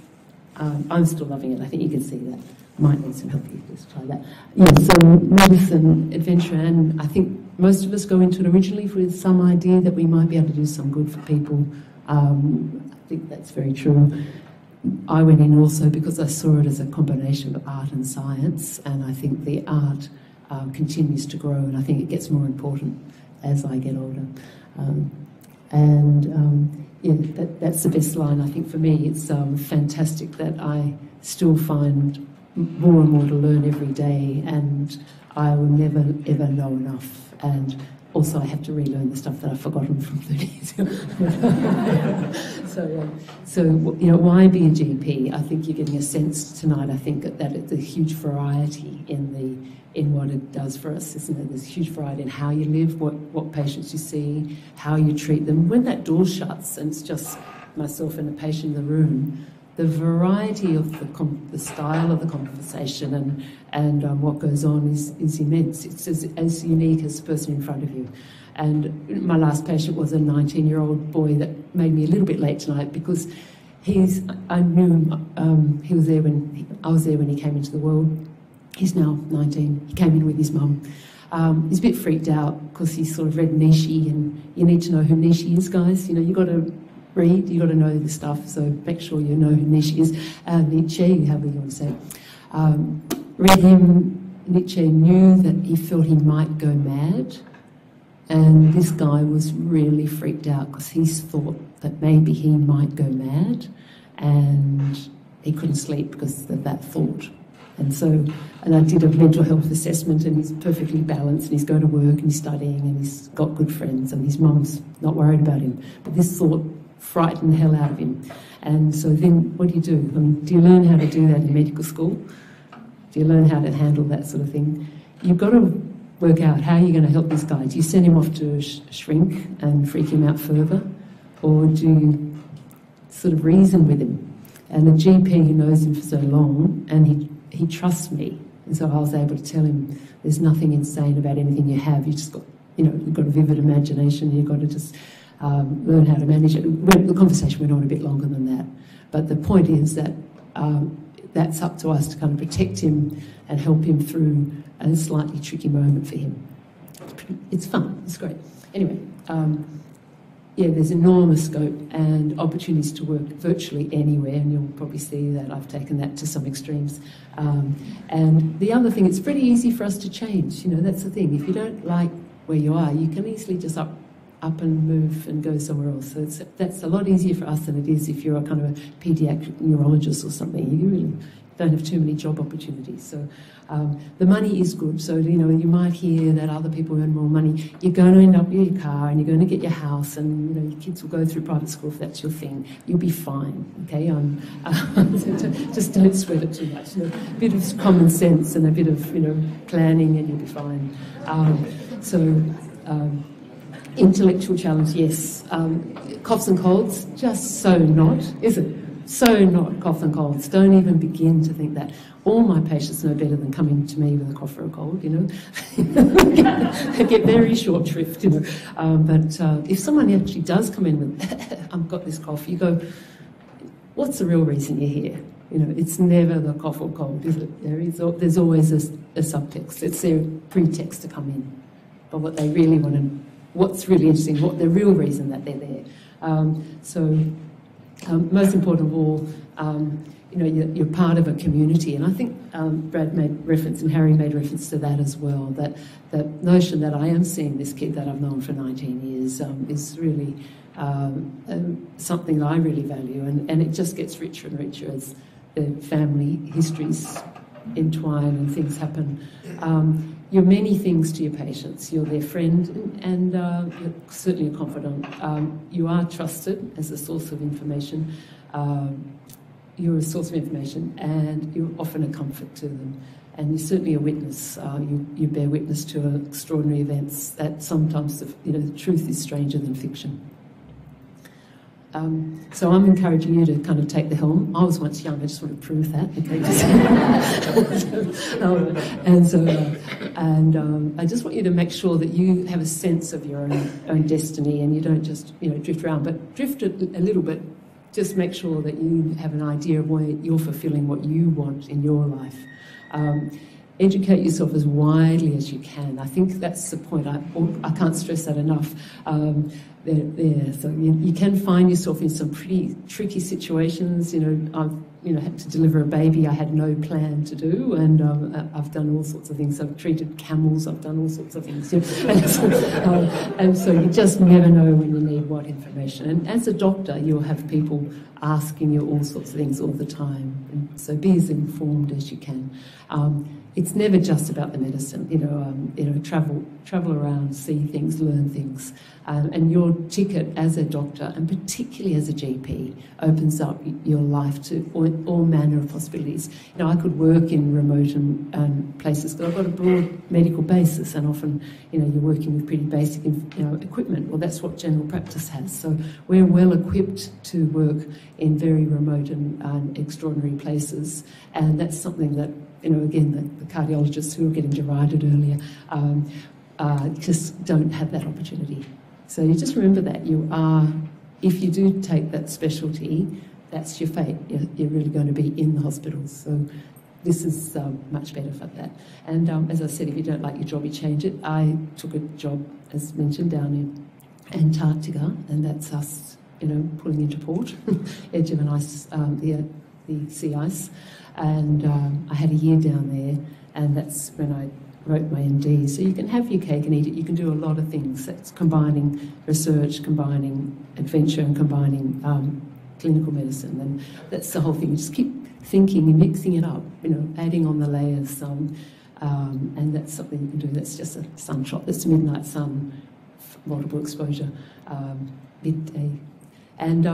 I'm still loving it. I think you can see that. Might need some help. You just try that. Yes. So medicine, adventure, and I think most of us go into it originally with some idea that we might be able to do some good for people. I think that's very true. I went in also because I saw it as a combination of art and science, and I think the art continues to grow, and I think it gets more important as I get older. Yeah, that's the best line, I think, for me. It's fantastic that I still find more and more to learn every day, and I will never, ever know enough. And Also, I have to relearn the stuff that I've forgotten from 30 years ago. So, you know, why be a GP? I think you're getting a sense tonight, I think, that it's a huge variety in what it does for us, isn't it? There's a huge variety in how you live, what patients you see, how you treat them. When that door shuts and it's just myself and a patient in the room, the variety of the style of the conversation and what goes on is immense. It's as unique as the person in front of you. And my last patient was a 19-year-old boy that made me a little bit late tonight because I knew him, I was there when he came into the world. He's now 19. He came in with his mum. He's a bit freaked out because he sort of read Nietzsche, and you need to know who Nietzsche is, guys. You know, you've got to read, you've got to know this stuff, so make sure you know who Nietzsche is. Nietzsche, however you want to say it. Read him. Nietzsche knew that he felt he might go mad, and this guy was really freaked out because he thought that maybe he might go mad, and he couldn't sleep because of that thought. And I did a mental health assessment, and he's perfectly balanced, and he's going to work, and he's studying, and he's got good friends, and his mum's not worried about him. But this thought frightened the hell out of him. And so then what do you do? I mean, do you learn how to do that in medical school? Do you learn how to handle that sort of thing? You've got to work out how you're going to help this guy. Do you send him off to shrink and freak him out further? Or do you sort of reason with him? And a GP who knows him for so long, and he trusts me, and so I was able to tell him there's nothing insane about anything you have. You just got, you know, you've got a vivid imagination. You've got to just learn how to manage it. The conversation went on a bit longer than that, but the point is that that's up to us to kind of protect him and help him through a slightly tricky moment for him. It's fun. It's great. Anyway, yeah, there's enormous scope and opportunities to work virtually anywhere, and you'll probably see that I've taken that to some extremes. And the other thing, it's pretty easy for us to change. You know, that's the thing. If you don't like where you are, you can easily just up and move and go somewhere else. So that's a lot easier for us than it is if you're a kind of a paediatric neurologist or something. You really don't have too many job opportunities. So the money is good. So, you know, you might hear that other people earn more money. You're going to end up with your car, and you're going to get your house, and, you know, your kids will go through private school if that's your thing. You'll be fine, okay? So just don't sweat it too much. You know, a bit of common sense and a bit of, you know, planning, and you'll be fine. Intellectual challenge, yes. Coughs and colds, just so not, is it? So not cough and colds. Don't even begin to think that. All my patients know better than coming to me with a cough or a cold, you know. They get very short shrift, you know. But if someone actually does come in with, I've got this cough, you go, what's the real reason you're here? You know, it's never the cough or cold, is it? There's always a subtext. It's their pretext to come in. But what they really want to, what's really interesting, what the real reason that they're there. Most important of all, you know, you're part of a community, and I think Brad made reference and Harry made reference to that as well. That the notion that I am seeing this kid that I've known for 19 years is really something that I really value, and it just gets richer and richer as the family histories entwine and things happen. You're many things to your patients. You're their friend, and you're certainly a confidant. You are trusted as a source of information. You're a source of information, and you're often a comfort to them. And you're certainly a witness. You bear witness to extraordinary events that sometimes the truth is stranger than fiction. So I'm encouraging you to kind of take the helm. I was once young, I just want to prove that. Okay? I just want you to make sure that you have a sense of your own destiny, and you don't just, you know, drift around, but drift a little bit. Just make sure that you have an idea of where you're fulfilling what you want in your life. Educate yourself as widely as you can. I think that's the point. I can't stress that enough. So you can find yourself in some pretty tricky situations. You know, I've had to deliver a baby I had no plan to do, and I've done all sorts of things. I've treated camels. I've done all sorts of things. And so you just never know when you need what information. And as a doctor, you'll have people asking you all sorts of things all the time. And so be as informed as you can. it's never just about the medicine. Travel around, see things, learn things, and your ticket as a doctor, and particularly as a GP, opens up your life to all manner of possibilities. I could work in remote places because I've got a broad medical basis, and often, you're working with pretty basic, equipment. Well, that's what general practice has. So we're well equipped to work in very remote and extraordinary places, and that's something that. Again, the cardiologists who were getting derided earlier just don't have that opportunity. So you just remember that you are, if you do take that specialty, that's your fate. You're really going to be in the hospitals. So this is much better for that. And as I said, if you don't like your job, you change it. I took a job, as mentioned, down in Antarctica, and that's us, pulling into port, edge of an ice, the sea ice. And I had a year down there, and that's when I wrote my MD. So you can have your cake and eat it. You can do a lot of things. That's combining research, combining adventure, and combining clinical medicine. And that's the whole thing. You just keep thinking and mixing it up, adding on the layers. And that's something you can do. That's just a sunshot. That's midnight sun, multiple exposure, midday. And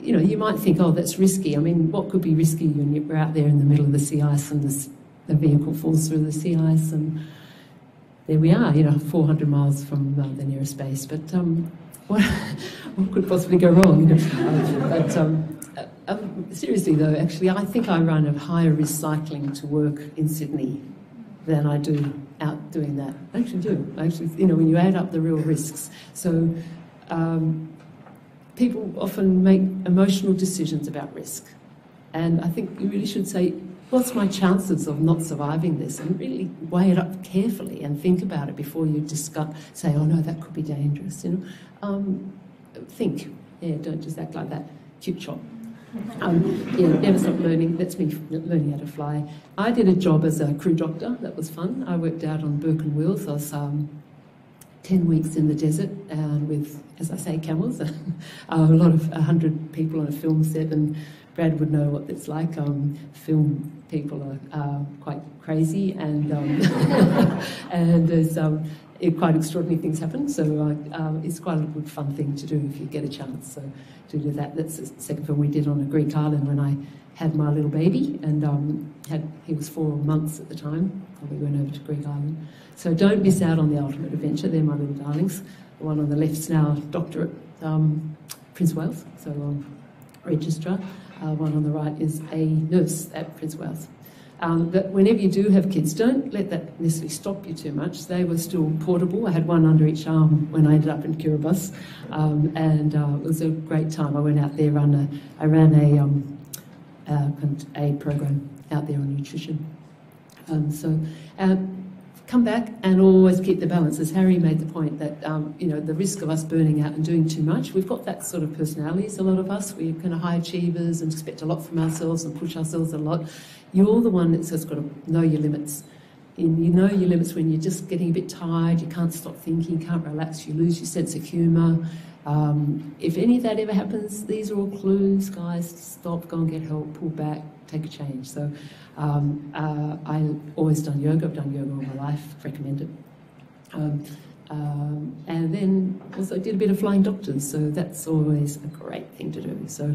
you might think, oh, that's risky. I mean, what could be risky when you're out there in the middle of the sea ice and the vehicle falls through the sea ice, and there we are, 400 miles from the nearest base. But what could possibly go wrong? But seriously, though, actually, I think I run a higher risk cycling to work in Sydney than I do out doing that. I actually do. When you add up the real risks. So. People often make emotional decisions about risk, and I think you really should say, what's my chances of not surviving this? And really weigh it up carefully and think about it before you say, oh no, that could be dangerous. Think, don't just act like that. Cute shot. Never stop learning. That's me learning how to fly. I did a job as a crew doctor. That was fun. I worked out on Birken wheels. I was 10 weeks in the desert with, as I say, camels, a lot of 100 people on a film set, and Brad would know what it's like. Film people are quite crazy, and and there's quite extraordinary things happen, so it's quite a good fun thing to do if you get a chance, so to do that. That's the second film we did on a Greek island when I had my little baby, and he was 4 months at the time, and we went over to Greek island. So don't miss out on the ultimate adventure. They're my little darlings. The one on the left's now a doctor at Prince of Wales, so registrar. One on the right is a nurse at Prince of Wales. But whenever you do have kids, don't let that necessarily stop you too much. They were still portable. I had one under each arm when I ended up in Kiribati, it was a great time. I went out there, I ran an aid program out there on nutrition. Come back and always keep the balance. As Harry made the point that, the risk of us burning out and doing too much, we've got that sort of personalities, a lot of us. We're kind of high achievers and expect a lot from ourselves and push ourselves a lot. You're the one that's just got to know your limits. And you know your limits when you're just getting a bit tired, you can't stop thinking, you can't relax, you lose your sense of humour. If any of that ever happens, these are all clues, guys. Stop, go and get help, pull back, take a change. So I've always done yoga. I've done yoga all my life, recommend it. And then also did a bit of flying doctors, so that's always a great thing to do. So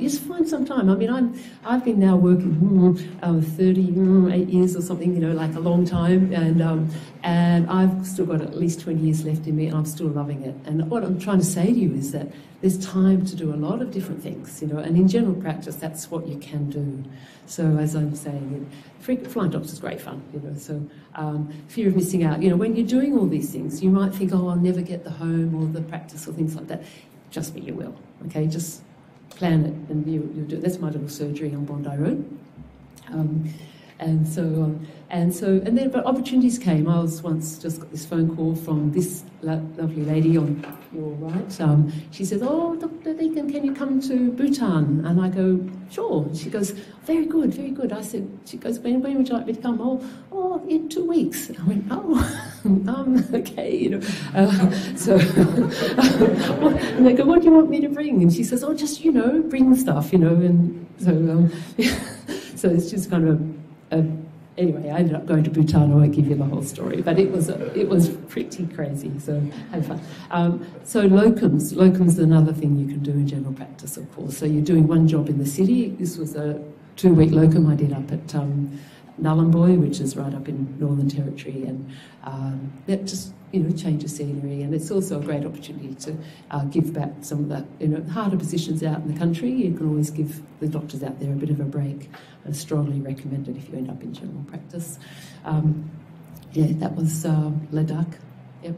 just find some time. I mean, I've been now working 38 years or something, like a long time, and I've still got at least 20 years left in me, and I'm still loving it. And what I'm trying to say to you is that there's time to do a lot of different things, and in general practice, that's what you can do. So as I'm saying, flying doctors is great fun, so fear of missing out. When you're doing all these things, you might think, oh, I'll never get the home or the practice or things like that. Trust me, you will, okay? Just plan it and you'll do it. That's my little surgery on Bondi Road. But opportunities came. I was once just got this phone call from this lovely lady on your right. She says, "Oh, Dr. Deakin, can you come to Bhutan?" And I go, "Sure." She goes, "Very good, very good." I said, "She goes, when would you like me to come?" Oh, in 2 weeks. And I went, "Oh, okay." And they go, "What do you want me to bring?" And she says, "Oh, just bring stuff." And so it's just kind of a Anyway, I ended up going to Bhutan. I won't give you the whole story, but it was pretty crazy. So have fun. So locums is another thing you can do in general practice, of course. So you're doing one job in the city. This was a 2-week locum I did up at Nullumboy, which is right up in Northern Territory, and that just change of scenery, and it's also a great opportunity to give back some of the harder positions out in the country. You can always give the doctors out there a bit of a break. I strongly recommend it if you end up in general practice. Yeah, that was Ladakh. Yep.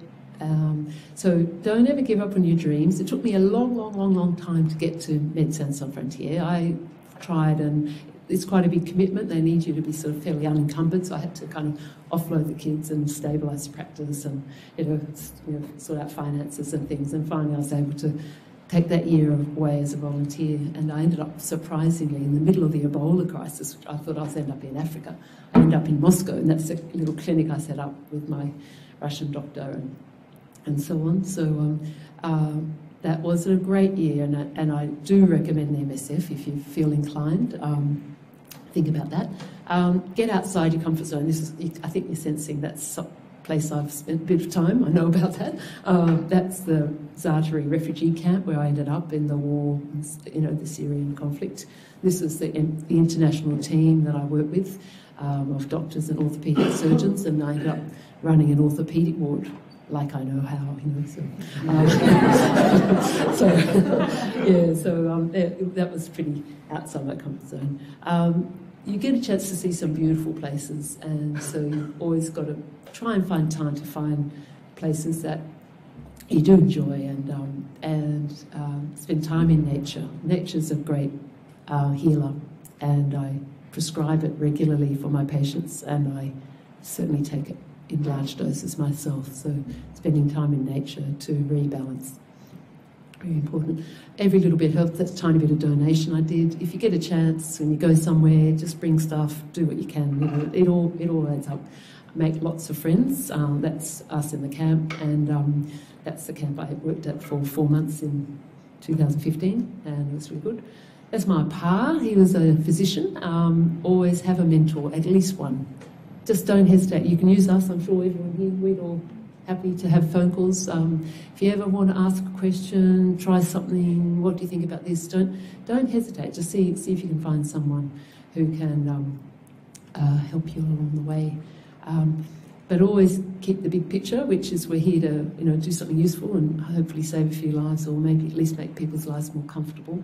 So don't ever give up on your dreams. It took me a long time to get to Médecins Sans Frontières. I tried, and it's quite a big commitment. They need you to be sort of fairly unencumbered, so I had to kind of offload the kids and stabilise practice and sort out finances and things. And finally I was able to take that year away as a volunteer, and I ended up, surprisingly, in the middle of the Ebola crisis, which I thought I was end up in Africa. I ended up in Moscow, and that's a little clinic I set up with my Russian doctor and so on. So that was a great year, and I do recommend the MSF if you feel inclined. Think about that. Get outside your comfort zone. This is, I think you're sensing that's a place I've spent a bit of time. I know about that. That's the Zaatari refugee camp where I ended up in the war, the Syrian conflict. This is the international team that I work with of doctors and orthopaedic surgeons, and I ended up running an orthopaedic ward. Like I know how, so, that was pretty outside my comfort zone. You get a chance to see some beautiful places, and so you've always got to try and find time to find places that you do enjoy, and spend time in nature. Nature's a great healer, and I prescribe it regularly for my patients, and I certainly take it in large doses myself. So spending time in nature to rebalance, very important. Every little bit helps. That's a tiny bit of donation I did. If you get a chance, when you go somewhere, just bring stuff, do what you can. It all adds up. Make lots of friends. That's us in the camp, and that's the camp I worked at for 4 months in 2015, and it was really good. That's my pa. He was a physician. Always have a mentor, at least one. Just don't hesitate. You can use us. I'm sure everyone here, we're all happy to have phone calls. If you ever want to ask a question, try something, what do you think about this? Don't hesitate. Just see if you can find someone who can help you along the way. But always keep the big picture, which is we're here to do something useful and hopefully save a few lives, or maybe at least make people's lives more comfortable.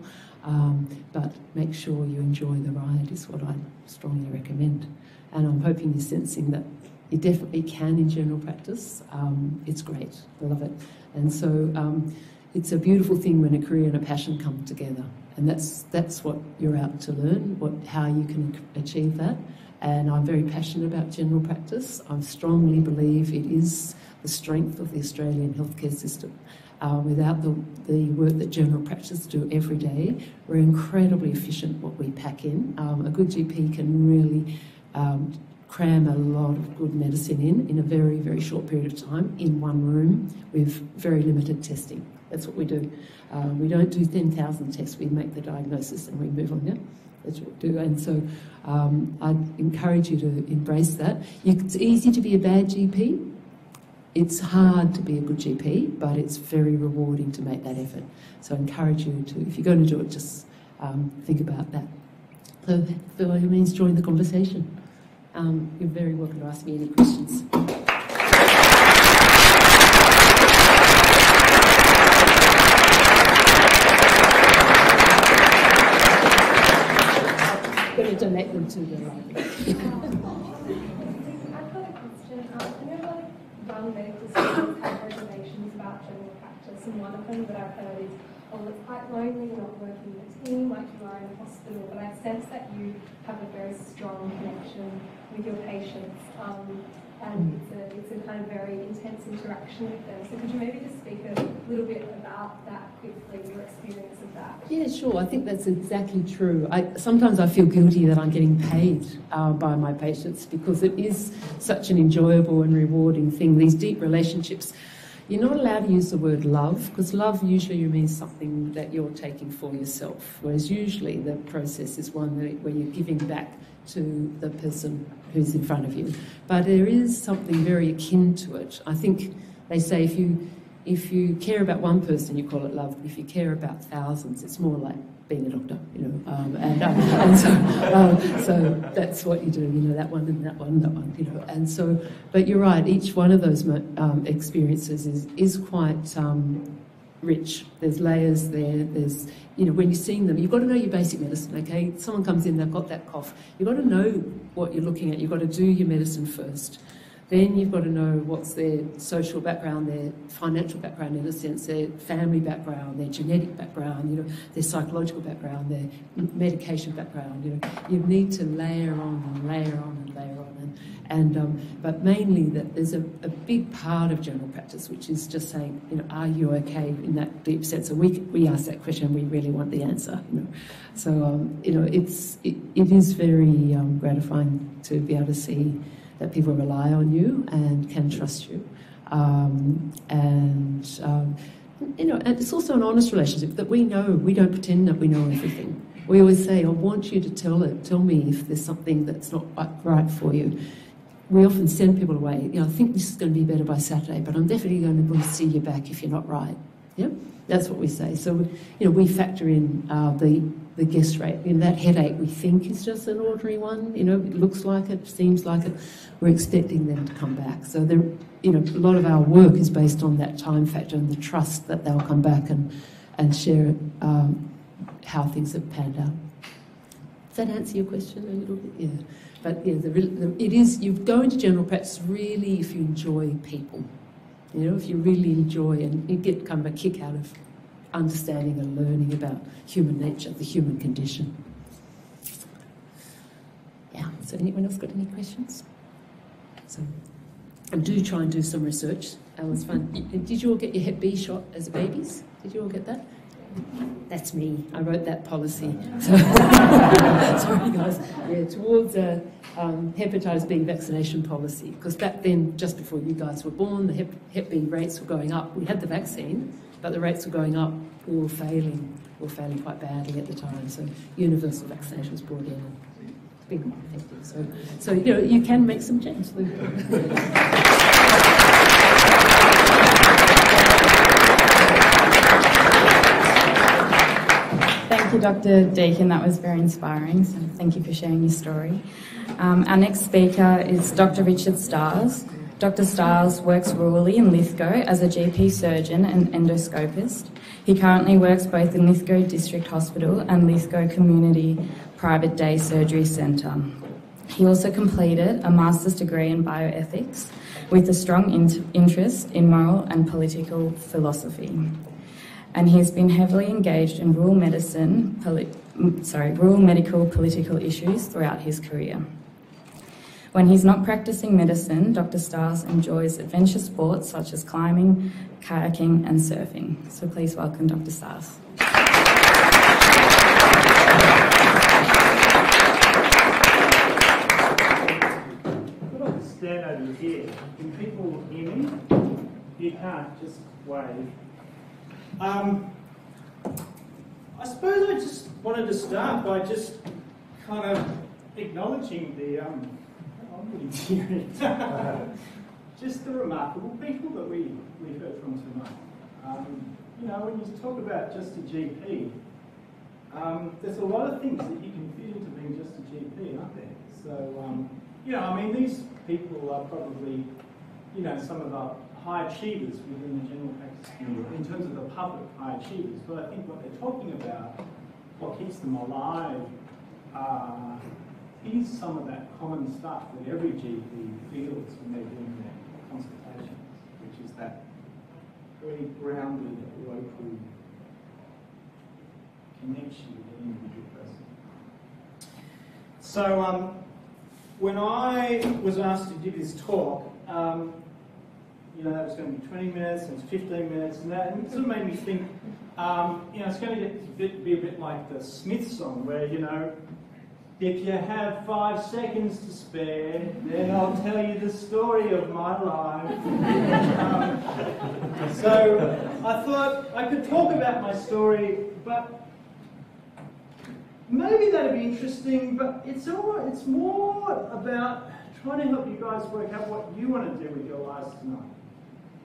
But make sure you enjoy the ride is what I strongly recommend. And I'm hoping you're sensing that you definitely can in general practice. It's great. I love it. And so it's a beautiful thing when a career and a passion come together. And that's what you're out to learn, how you can achieve that. And I'm very passionate about general practice. I strongly believe it is the strength of the Australian healthcare system. Without the work that general practice do every day, we're incredibly efficient what we pack in. A good GP can really cram a lot of good medicine in a very, very short period of time in one room with very limited testing. That's what we do. We don't do 10,000 tests. We make the diagnosis and we move on. Yeah? That's what we do. And so I encourage you to embrace that. It's easy to be a bad GP. It's hard to be a good GP, but it's very rewarding to make that effort. So I encourage you to, if you're going to do it, just think about that. So by all means, join the conversation. You're very welcome to ask me any questions. I'm going to donate them to the library. I've got a question. I know a lot of young medical students have reservations about general practice, and one of them that I've heard is, oh, it's quite lonely, you're not working in a team like you are in a hospital, but I sense that you have a very strong connection with your patients, and it's a kind of very intense interaction with them. So could you maybe just speak a little bit about that quickly, your experience of that? Yeah, sure. I think that's exactly true. Sometimes I feel guilty that I'm getting paid by my patients, because it is such an enjoyable and rewarding thing, these deep relationships. You're not allowed to use the word love, because love usually means something that you're taking for yourself, whereas usually the process is one where you're giving back to the person who's in front of you. But there is something very akin to it. I think they say if you care about one person, you call it love. If you care about thousands, it's more like being a doctor, you know. So that's what you do, you know, that one and that one and that one, you know. And so, but you're right, each one of those experiences is quite rich. There's layers there. There's, you know, when you're seeing them, you've got to know your basic medicine, okay? Someone comes in, they've got that cough. You've got to know what you're looking at. You've got to do your medicine first. Then you've got to know what's their social background, their financial background in a sense, their family background, their genetic background, you know, their psychological background, their medication background. You know, you need to layer on and layer on and layer on, but mainly that there's a big part of general practice which is just saying, you know, are you okay in that deep sense? And we ask that question, we really want the answer. You know, so you know, it is very gratifying to be able to see that people rely on you and can trust you. You know, and it's also an honest relationship that we know, we don't pretend that we know everything. We always say, I want you to tell me if there's something that's not quite right for you. We often send people away, you know, I think this is going to be better by Saturday, but I'm definitely going to see you back if you're not right. Yeah, that's what we say. So, you know, we factor in the guess rate. You know, that headache we think is just an ordinary one. You know, it looks like it, seems like it. We're expecting them to come back. So, you know, a lot of our work is based on that time factor and the trust that they'll come back and share how things have panned out. Does that answer your question a little bit? Yeah. But yeah, you go into general practice really if you enjoy people. You know, if you really enjoy, and you get kind of a kick out of understanding and learning about human nature, the human condition. Yeah, so anyone else got any questions? So, and do try and do some research. That was fun. Did you all get your Hep B shot as babies? Did you all get that? That's me. I wrote that policy. So, sorry, guys. Yeah, towards hepatitis B vaccination policy, because back then, just before you guys were born, the Hep B rates were going up. We had the vaccine, but the rates were going up. We were failing. We were failing quite badly at the time. So universal vaccination was brought in. Big one, thank you. So you know, you can make some change. Thank you, Dr. Deakin. That was very inspiring, so thank you for sharing your story. Our next speaker is Dr. Richard Stiles. Dr. Stiles works rurally in Lithgow as a GP surgeon and endoscopist. He currently works both in Lithgow District Hospital and Lithgow Community Private Day Surgery Centre. He also completed a master's degree in bioethics with a strong interest in moral and political philosophy. And he's been heavily engaged in rural medical political issues throughout his career. When he's not practicing medicine, Dr. Stiles enjoys adventure sports such as climbing, kayaking and surfing. So please welcome Dr. Stiles. I've got to stand over here. Can people hear me? You can't, just wave. I suppose I just wanted to start by just kind of acknowledging just the remarkable people that we heard from tonight. You know, when you talk about just a GP, there's a lot of things that you can fit into being just a GP, aren't there? So, you know, I mean, these people are probably, you know, some of our high achievers within the general practice community, in terms of the public high achievers, but I think what they're talking about, what keeps them alive, is some of that common stuff that every GP feels when they're doing their consultations, which is that very grounded local connection with the individual person. So when I was asked to give this talk, you know, that was going to be 20 minutes, and it's 15 minutes, and that, and it sort of made me think, you know, it's going to be a bit like the Smith song, where, you know, If you have 5 seconds to spare, then I'll tell you the story of my life. So I thought I could talk about my story, but maybe that'd be interesting, but it's more about trying to help you guys work out what you want to do with your lives tonight.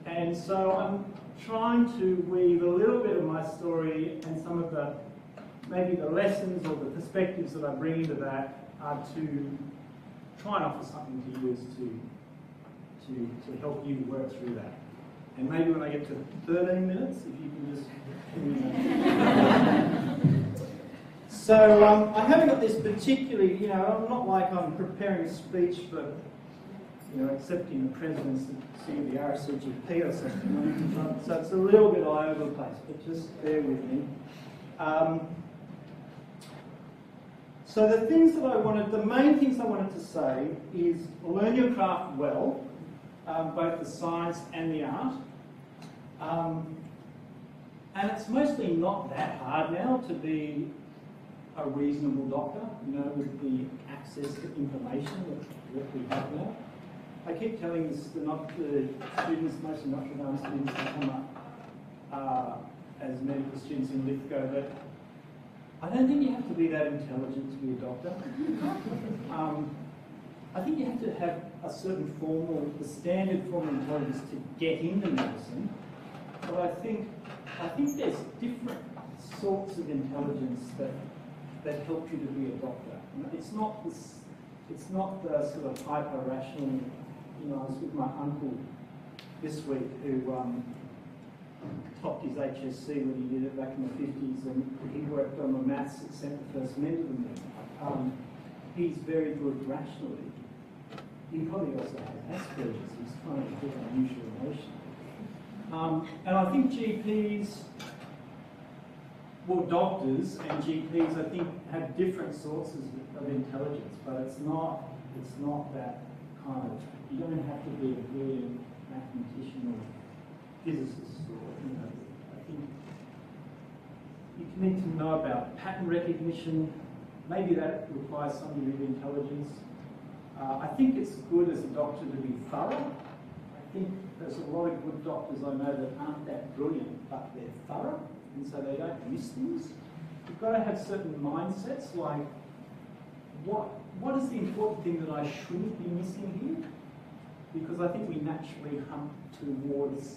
And so I'm trying to weave a little bit of my story and some of the maybe the lessons or the perspectives that I bring into that are to try and offer something to you to help you work through that. And maybe when I get to 13 minutes, if you can just... So I haven't got this particularly, you know, I'm not like I'm preparing a speech for, you know, accepting the presidency of the RSCGP or something. So it's a little bit all over the place, but just bear with me. So the main things I wanted to say is learn your craft well, both the science and the art. And it's mostly not that hard now to be a reasonable doctor, you know, with the access to information that we have now. I keep telling the students, mostly Notre Dame students that come up, as medical students in Lithgow, that I don't think you have to be that intelligent to be a doctor. I think you have to have a certain form or the standard form of intelligence to get into medicine. But I think there's different sorts of intelligence that help you to be a doctor. It's not the sort of hyper-rational. You know, I was with my uncle this week who topped his HSC when he did it back in the 50s, and he worked on the maths that sent the first men to the moon. He's very good rationally. He probably also has Asperger's. He's kind of a bit unusual emotionally. And I think GPs, well, doctors and GPs, I think, have different sources of intelligence, but it's not that kind of. You don't have to be a brilliant mathematician or physicist, or, you know, I think you need to know about pattern recognition. Maybe that requires some degree of intelligence. I think it's good as a doctor to be thorough. I think there's a lot of good doctors I know that aren't that brilliant, but they're thorough, and so they don't miss things. You've got to have certain mindsets, like what is the important thing that I shouldn't be missing here? Because I think we naturally hunt towards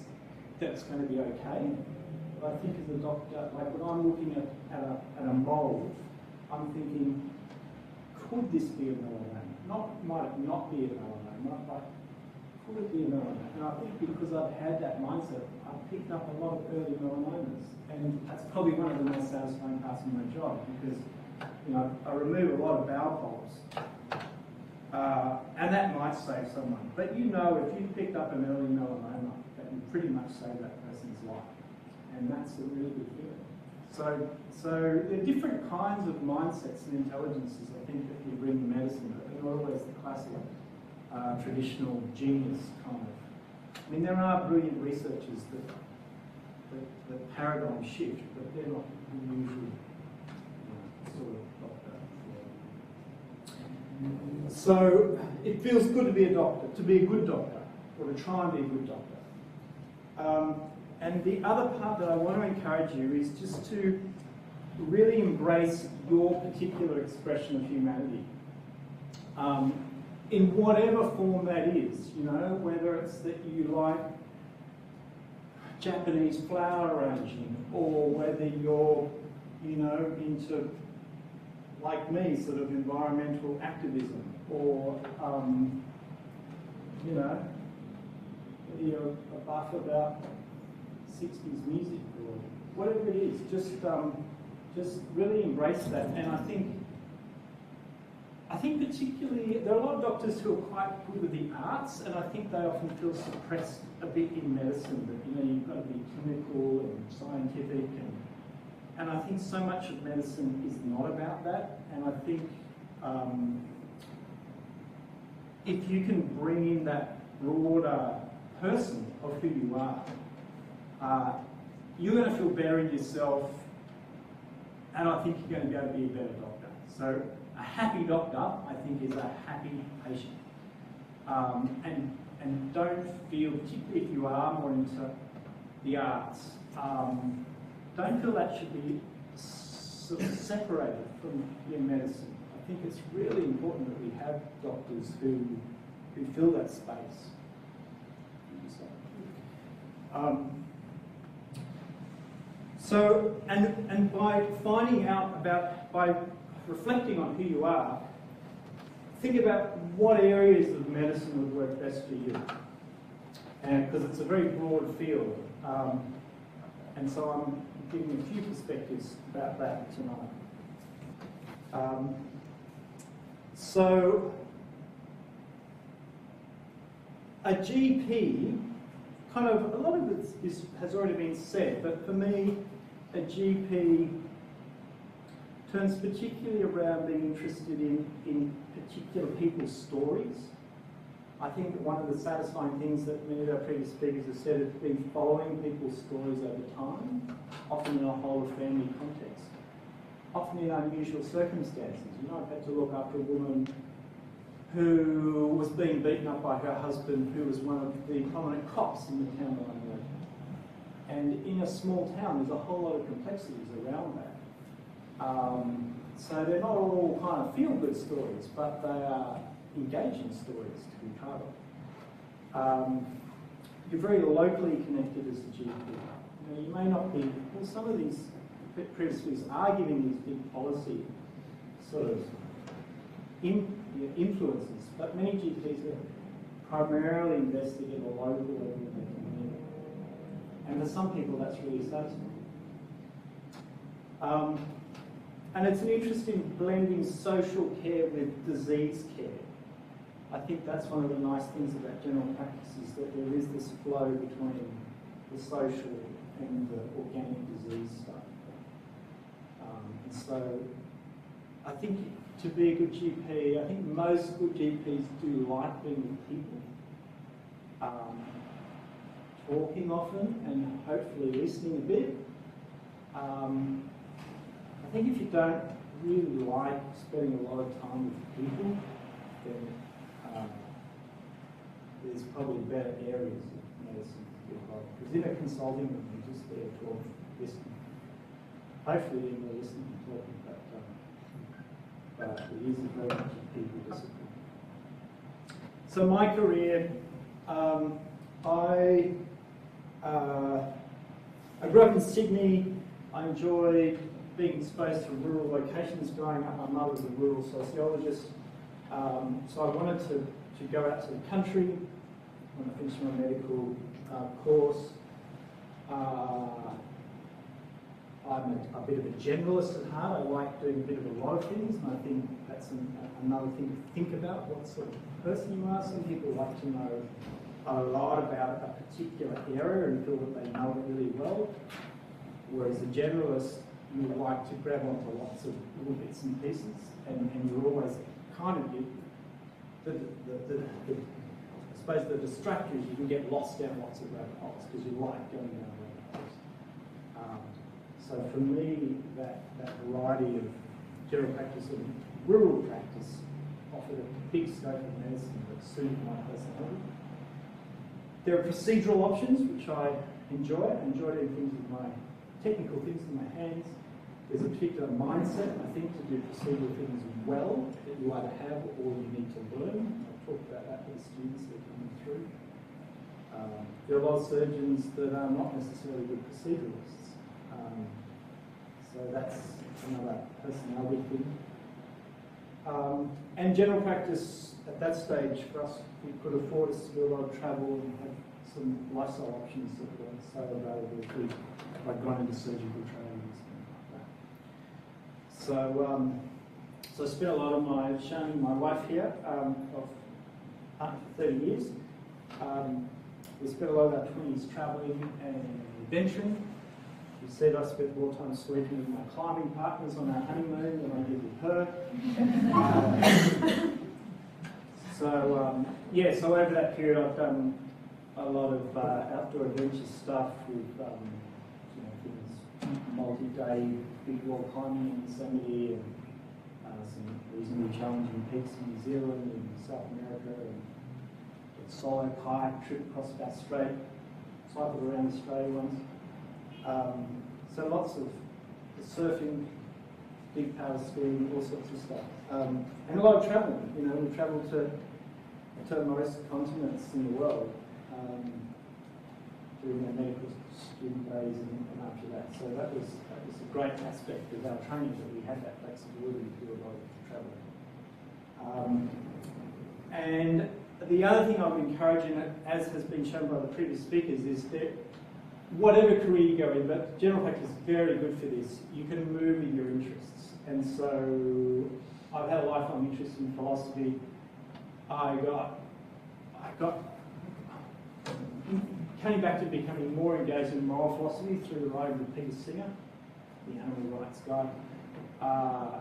that's going to be okay. But I think as a doctor, like when I'm looking at a mold, I'm thinking, could this be a melanoma? Not, might it not be a melanoma? But could it be a melanoma? And I think because I've had that mindset, I've picked up a lot of early melanomas. And that's probably one of the most satisfying parts of my job, because, you know, I remove a lot of bowel polyps. And that might save someone. But you know, if you've picked up an early melanoma, pretty much save that person's life, and that's a really good feeling. So there are different kinds of mindsets and intelligences, I think, that you bring to medicine, but they're not always the classic traditional genius kind of. I mean, there are brilliant researchers that paradigm shift, but they're not the usual, you know, sort of doctor. Yeah. So it feels good to be a doctor, to be a good doctor, or to try and be a good doctor. And the other part that I want to encourage you is just to really embrace your particular expression of humanity, in whatever form that is, you know, whether it's that you like Japanese flower arranging, or whether you're, you know, into, like me, sort of environmental activism, or, you know, you're a buff about 60s music or whatever it is. Just really embrace that. And I think particularly there are a lot of doctors who are quite good with the arts, and I think they often feel suppressed a bit in medicine. That, you know, you've got to be clinical and scientific, and I think so much of medicine is not about that. And I think if you can bring in that broader person of who you are, you're going to feel better in yourself, and I think you're going to be able to be a better doctor. So A happy doctor, I think, is a happy patient. And don't feel, particularly if you are more into the arts, don't feel that should be separated from your medicine. I think it's really important that we have doctors who fill that space. So by finding out about, by reflecting on who you are, think about what areas of medicine would work best for you. And because it's a very broad field. And so I'm giving a few perspectives about that tonight. So a GP, kind of, a lot of it has already been said, but for me, a GP turns particularly around being interested in particular people's stories. I think that one of the satisfying things that many of our previous speakers have said has been following people's stories over time, often in a whole family context, often in unusual circumstances. You know, I've had to look after a woman who was being beaten up by her husband, who was one of the prominent cops in the town that I lived in. And in a small town, there's a whole lot of complexities around that. So they're not all kind of feel-good stories, but they are engaging stories to be part of. You're very locally connected as a GP. You may not be, well, some of these previous are giving these big policy sort of influences, but many GPs are primarily invested at a local level in their community. And for some people, that's really satisfying. And it's an interest in blending social care with disease care. I think that's one of the nice things about general practice, is that there is this flow between the social and the organic disease stuff. And so I think to be a good GP, I think most good GPs do like being with people, talking often and hopefully listening a bit. I think if you don't really like spending a lot of time with people, then there's probably better areas of medicine to get involved. Because in a consulting room, you're just there talking, listening. Hopefully, you're listening and talking, but it is a very much a people discipline. So my career, I grew up in Sydney. I enjoyed being exposed to rural locations growing up. My mother was a rural sociologist. So I wanted to go out to the country when I finished my medical course. I'm a bit of a generalist at heart. I like doing a bit of a lot of things, and I think that's another thing to think about, what sort of person you are. Some people like to know a lot about a particular area and feel that they know it really well, whereas a generalist, you like to grab onto lots of little bits and pieces, and you're always kind of, I suppose the distractors, you can get lost down lots of rabbit holes because you like going down rabbit holes. So for me, that variety of general practice and rural practice offered a big scope of medicine that suited my personality. There are procedural options, which I enjoy. I enjoy doing things with my technical things in my hands. There's a particular mindset, I think, to do procedural things well that you either have or you need to learn. I've talked about that with students that are coming through. There are a lot of surgeons that are not necessarily good proceduralists. So that's another personality thing. And general practice at that stage for us, we could afford us to do a lot of travel and have some lifestyle options that weren't so available if we had gone into surgical training and stuff like that. So I spent a lot of my, Shani, my wife here, for 30 years. We spent a lot of our 20s travelling and adventuring. You said I spent more time sleeping with my climbing partners on our honeymoon than I did with her. So over that period I've done a lot of outdoor adventure stuff with things multi-day big wall climbing in Yosemite and some reasonably challenging peaks in New Zealand and South America, and a solo kayak trip across Bass Strait, cycled around Australia once. So lots of surfing, big paddle skiing, all sorts of stuff. And a lot of travel. You know, we travelled to a term of continents in the world during our medical student days and after that. So that was a great aspect of our training, that we had that flexibility to do a lot of travelling. And the other thing I would encourage, and as has been shown by the previous speakers, is that whatever career you go in, but general practice is very good for this. You can move in your interests. And so I've had a lifelong interest in philosophy. I got coming back to becoming more engaged in moral philosophy through the writing of Peter Singer, the animal rights guy,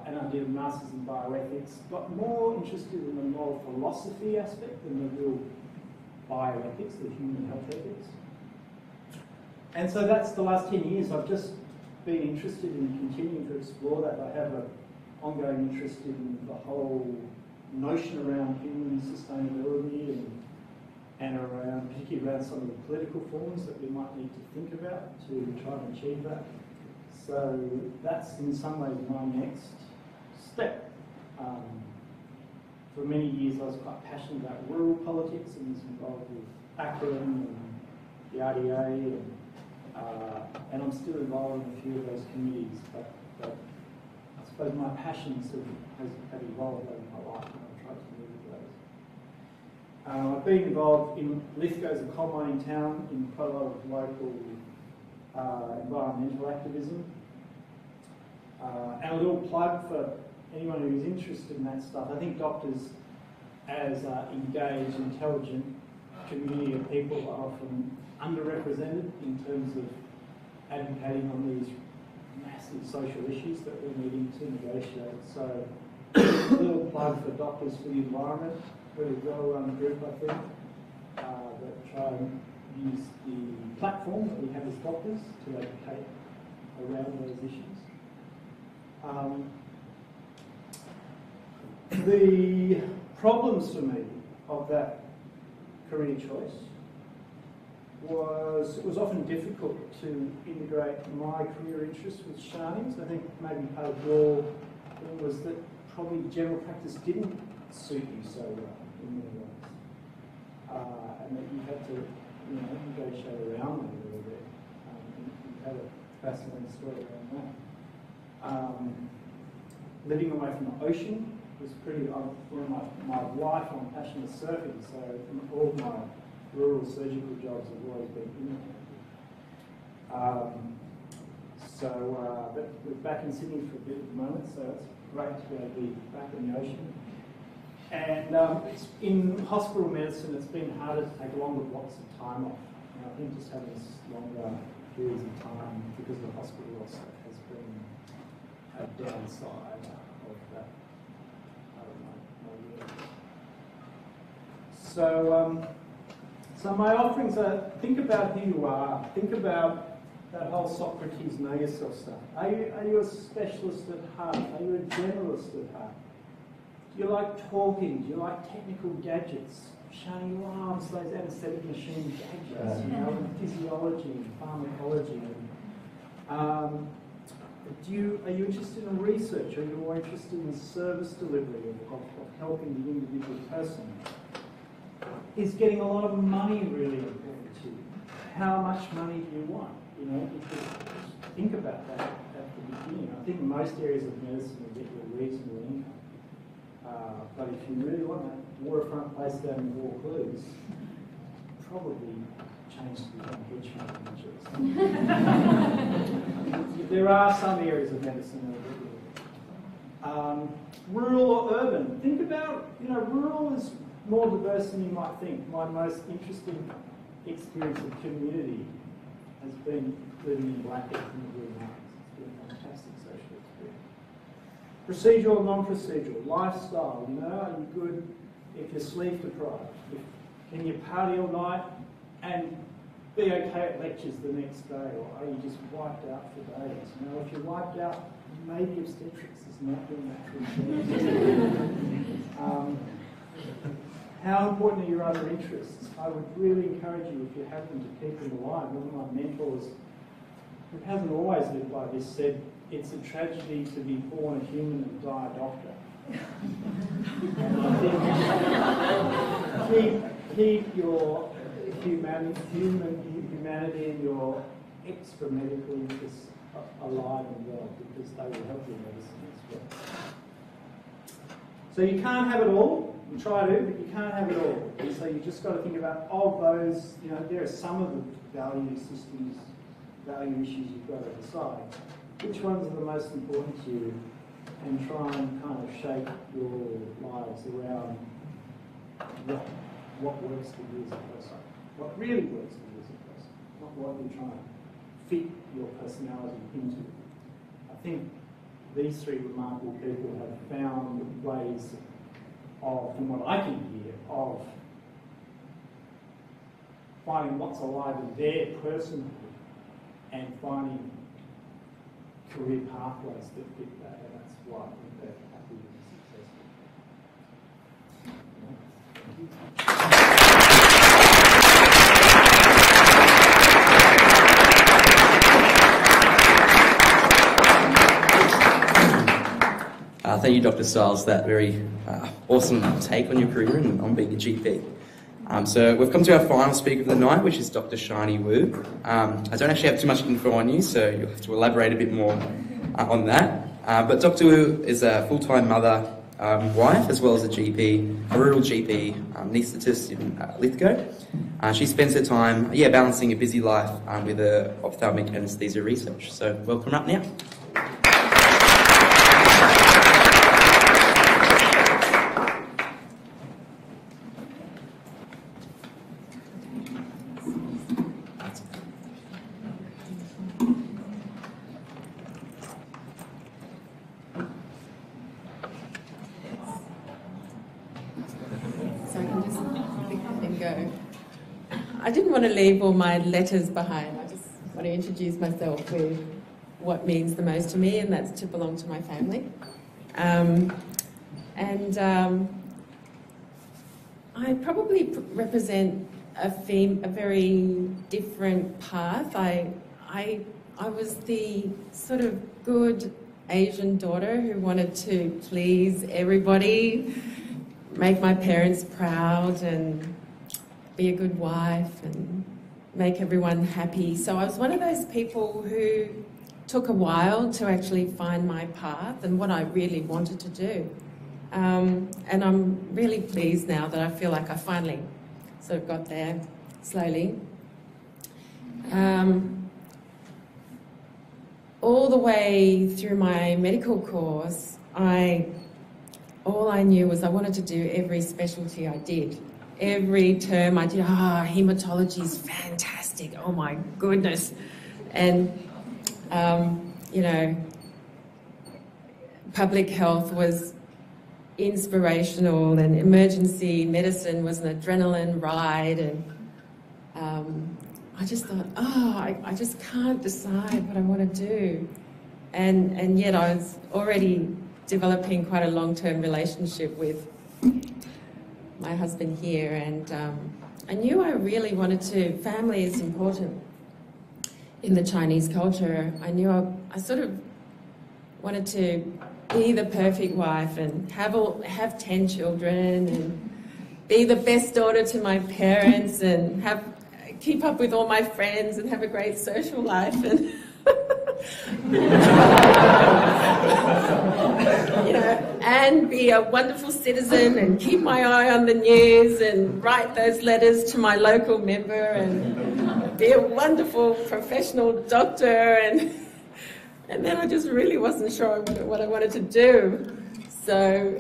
and I did a master's in bioethics, but more interested in the moral philosophy aspect than the real bioethics, the human health ethics. And so that's the last 10 years. I've just been interested in continuing to explore that. I have an ongoing interest in the whole notion around human sustainability and around, particularly around some of the political forms that we might need to think about to try and achieve that. So that's in some ways my next step. For many years I was quite passionate about rural politics and was involved with ACRIN and the RDA, and I'm still involved in a few of those committees, but I suppose my passions have evolved over my life, and I've tried to move with those. I've been involved in Lithgow as a coal mining town in quite a lot of local environmental activism. And a little plug for anyone who's interested in that stuff. I think doctors, as engaged, intelligent community of people, are often underrepresented in terms of advocating on these massive social issues that we're needing to negotiate. So a little plug for Doctors for the Environment, really well-run group, I think, that try and use the platform that we have as doctors to advocate around those issues. The problems for me of that career choice was, it was often difficult to integrate my career interests with Shani's. I think maybe part of your thing was that probably general practice didn't suit you so well in many ways, and that you had to, you know, negotiate around them a little bit. You had a fascinating story around that. Living away from the ocean was pretty, my lifelong passion is surfing, so all my rural surgical jobs have always been in but we're back in Sydney for a bit at the moment, so it's great to be able to be back in the ocean. And in hospital medicine, it's been harder to take longer blocks of time off. And I think just having longer periods of time because the hospital also has been a downside of that. So my offerings are, think about who you are, think about that whole Socrates know yourself stuff. Are you a specialist at heart? Are you a generalist at heart? Do you like talking? Do you like technical gadgets? Shani Wu arms, those anesthetic machine gadgets, you know, and physiology and pharmacology. Are you interested in research? Are you more interested in service delivery of helping the individual person? Is getting a lot of money really important to you? How much money do you want? You know, you should think about that at the beginning. I think most areas of medicine will get you a reasonable income. But if you really want that waterfront place down in Vaucluse, probably change to become hedge fund managers. There are some areas of medicine that are really rural or urban. Think about, you know, rural is more diverse than you might think. My most interesting experience of community has been living in Blackheath in the Blue Mountains. It's been a fantastic social experience. Procedural or non-procedural, lifestyle, you know, are you good if you're sleep deprived? Can you party all night and be okay at lectures the next day, or are you just wiped out for days? You know, if you're wiped out, maybe obstetrics is not doing that. How important are your other interests? I would really encourage you, if you have them, to keep them alive. One of my mentors, who hasn't always lived by this, said, "It's a tragedy to be born a human and die a doctor." keep your humanity and your extra medical interests alive and well, because they will help you in medicine as well. So you can't have it all. You try to, but you can't have it all. And so you've just got to think about, of those, you know, there are some of the value systems, value issues you've got to decide. Which ones are the most important to you? And try and kind of shape your lives around what works for you as a person. What really works for you as a person. Not what you're trying to fit your personality into. I think these three remarkable people have found ways of, from what I can hear, of finding what's alive in their personhood and finding career pathways that fit that, and that's why I think they're happy and successful. Thank you. Thank you, Dr. Stiles, that very awesome take on your career and on being a GP. So we've come to our final speaker of the night, which is Dr. Shani Wu. I don't actually have too much info on you, so you'll have to elaborate a bit more on that. But Dr. Wu is a full-time mother, wife, as well as a GP, a rural GP, anaesthetist in Lithgow. She spends her time, balancing a busy life with her ophthalmic anaesthesia research. So welcome up now. Leave all my letters behind. I just want to introduce myself with what means the most to me, and that's to belong to my family. I probably represent a very different path. I was the sort of good Asian daughter who wanted to please everybody, make my parents proud, and be a good wife and make everyone happy. So I was one of those people who took a while to actually find my path and what I really wanted to do. And I'm really pleased now that I feel like I finally sort of got there slowly. All the way through my medical course, all I knew was I wanted to do every specialty I did. Every term I did, haematology is fantastic, oh my goodness. And, you know, public health was inspirational, and emergency medicine was an adrenaline ride. And I just thought, I just can't decide what I want to do. And yet I was already developing quite a long-term relationship with my husband here, and I knew I really wanted to. Family is important in the Chinese culture. I knew I sort of wanted to be the perfect wife and have 10 children and be the best daughter to my parents and keep up with all my friends and have a great social life and you know, and be a wonderful citizen and keep my eye on the news and write those letters to my local member and be a wonderful professional doctor, and then I just really wasn't sure what I wanted to do. So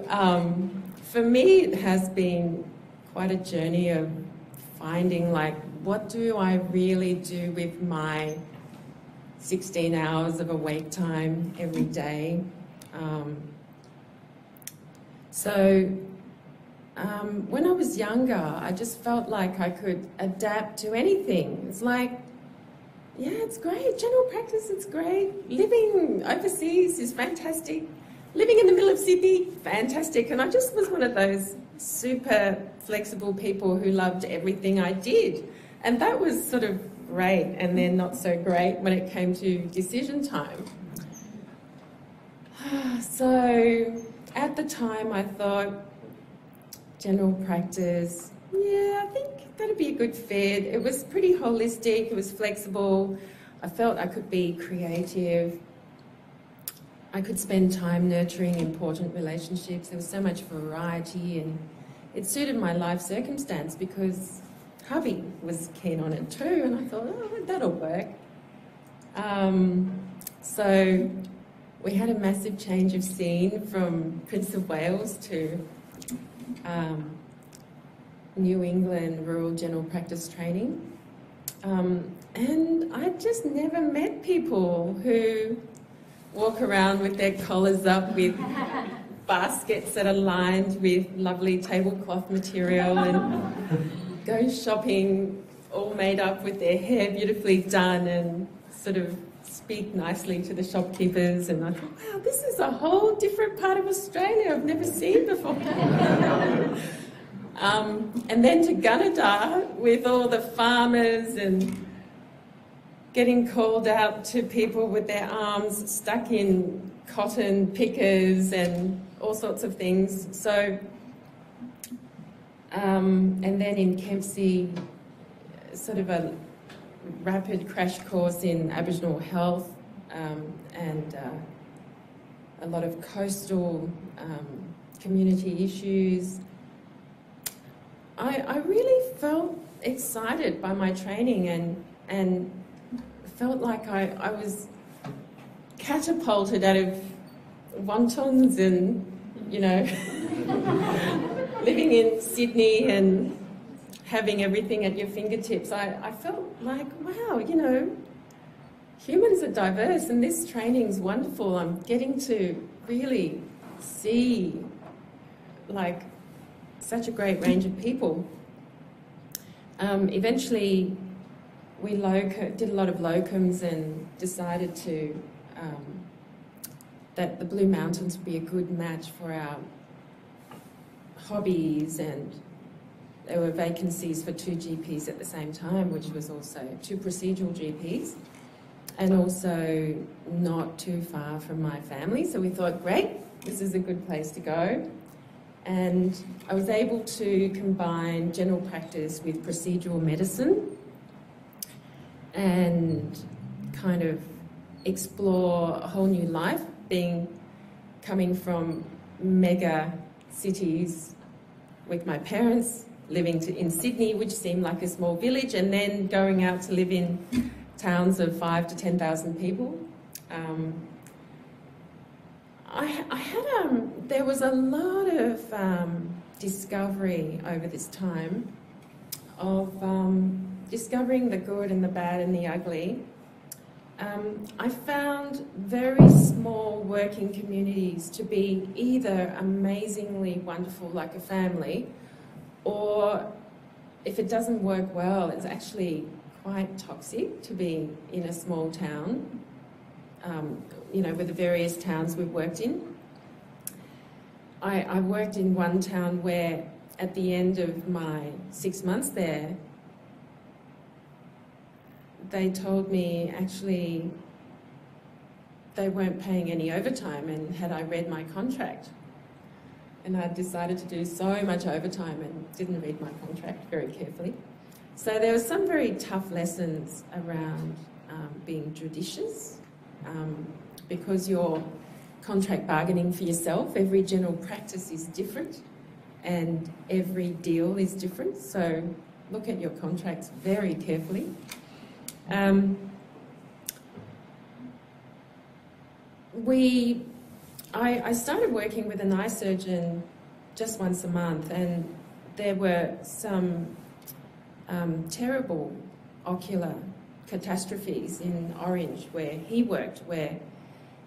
for me it has been quite a journey of finding, like, what do I really do with my 16 hours of awake time every day. So When I was younger, I just felt like I could adapt to anything. It's like, yeah, it's great, general practice, it's great. Living overseas is fantastic. Living in the middle of Sydney, fantastic. And I just was one of those super flexible people who loved everything I did. And that was sort of great, and then not so great when it came to decision time. So at the time I thought, general practice, yeah, I think that'd be a good fit. It was pretty holistic, it was flexible. I felt I could be creative. I could spend time nurturing important relationships. There was so much variety, and it suited my life circumstance because hubby was keen on it too, and I thought, oh, that'll work. So we had a massive change of scene from Prince of Wales to New England rural general practice training. And I just never met people who walk around with their collars up with baskets that are lined with lovely tablecloth material and go shopping all made up with their hair beautifully done and sort of speak nicely to the shopkeepers. And I thought, wow, this is a whole different part of Australia I've never seen before. And then to Gunnedah with all the farmers and getting called out to people with their arms stuck in cotton pickers and all sorts of things. So, and then in Kempsey, sort of a rapid crash course in Aboriginal health and a lot of coastal community issues. I really felt excited by my training and felt like I was catapulted out of wontons and, you know, living in Sydney and having everything at your fingertips. I felt like, wow, you know, humans are diverse and this training's wonderful. I'm getting to really see, like, such a great range of people. Eventually, we did a lot of locums and decided to that the Blue Mountains would be a good match for our hobbies, and there were vacancies for 2 GPs at the same time, which was also 2 procedural GPs, and also not too far from my family. So we thought, great, this is a good place to go. And I was able to combine general practice with procedural medicine and kind of explore a whole new life, coming from mega cities with my parents, living in Sydney, which seemed like a small village, and then going out to live in towns of 5,000 to 10,000 people. I had there was a lot of discovery over this time of discovering the good and the bad and the ugly. I found very small working communities to be either amazingly wonderful, like a family, or if it doesn't work well, it's actually quite toxic to be in a small town, you know, with the various towns we've worked in. I worked in one town where at the end of my 6 months there, they told me actually they weren't paying any overtime, and had I read my contract. And I decided to do so much overtime and didn't read my contract very carefully. So there were some very tough lessons around being judicious, because you're contract bargaining for yourself. Every general practice is different and every deal is different. So look at your contracts very carefully. I started working with an eye surgeon just once a month, and there were some terrible ocular catastrophes in Orange where he worked, where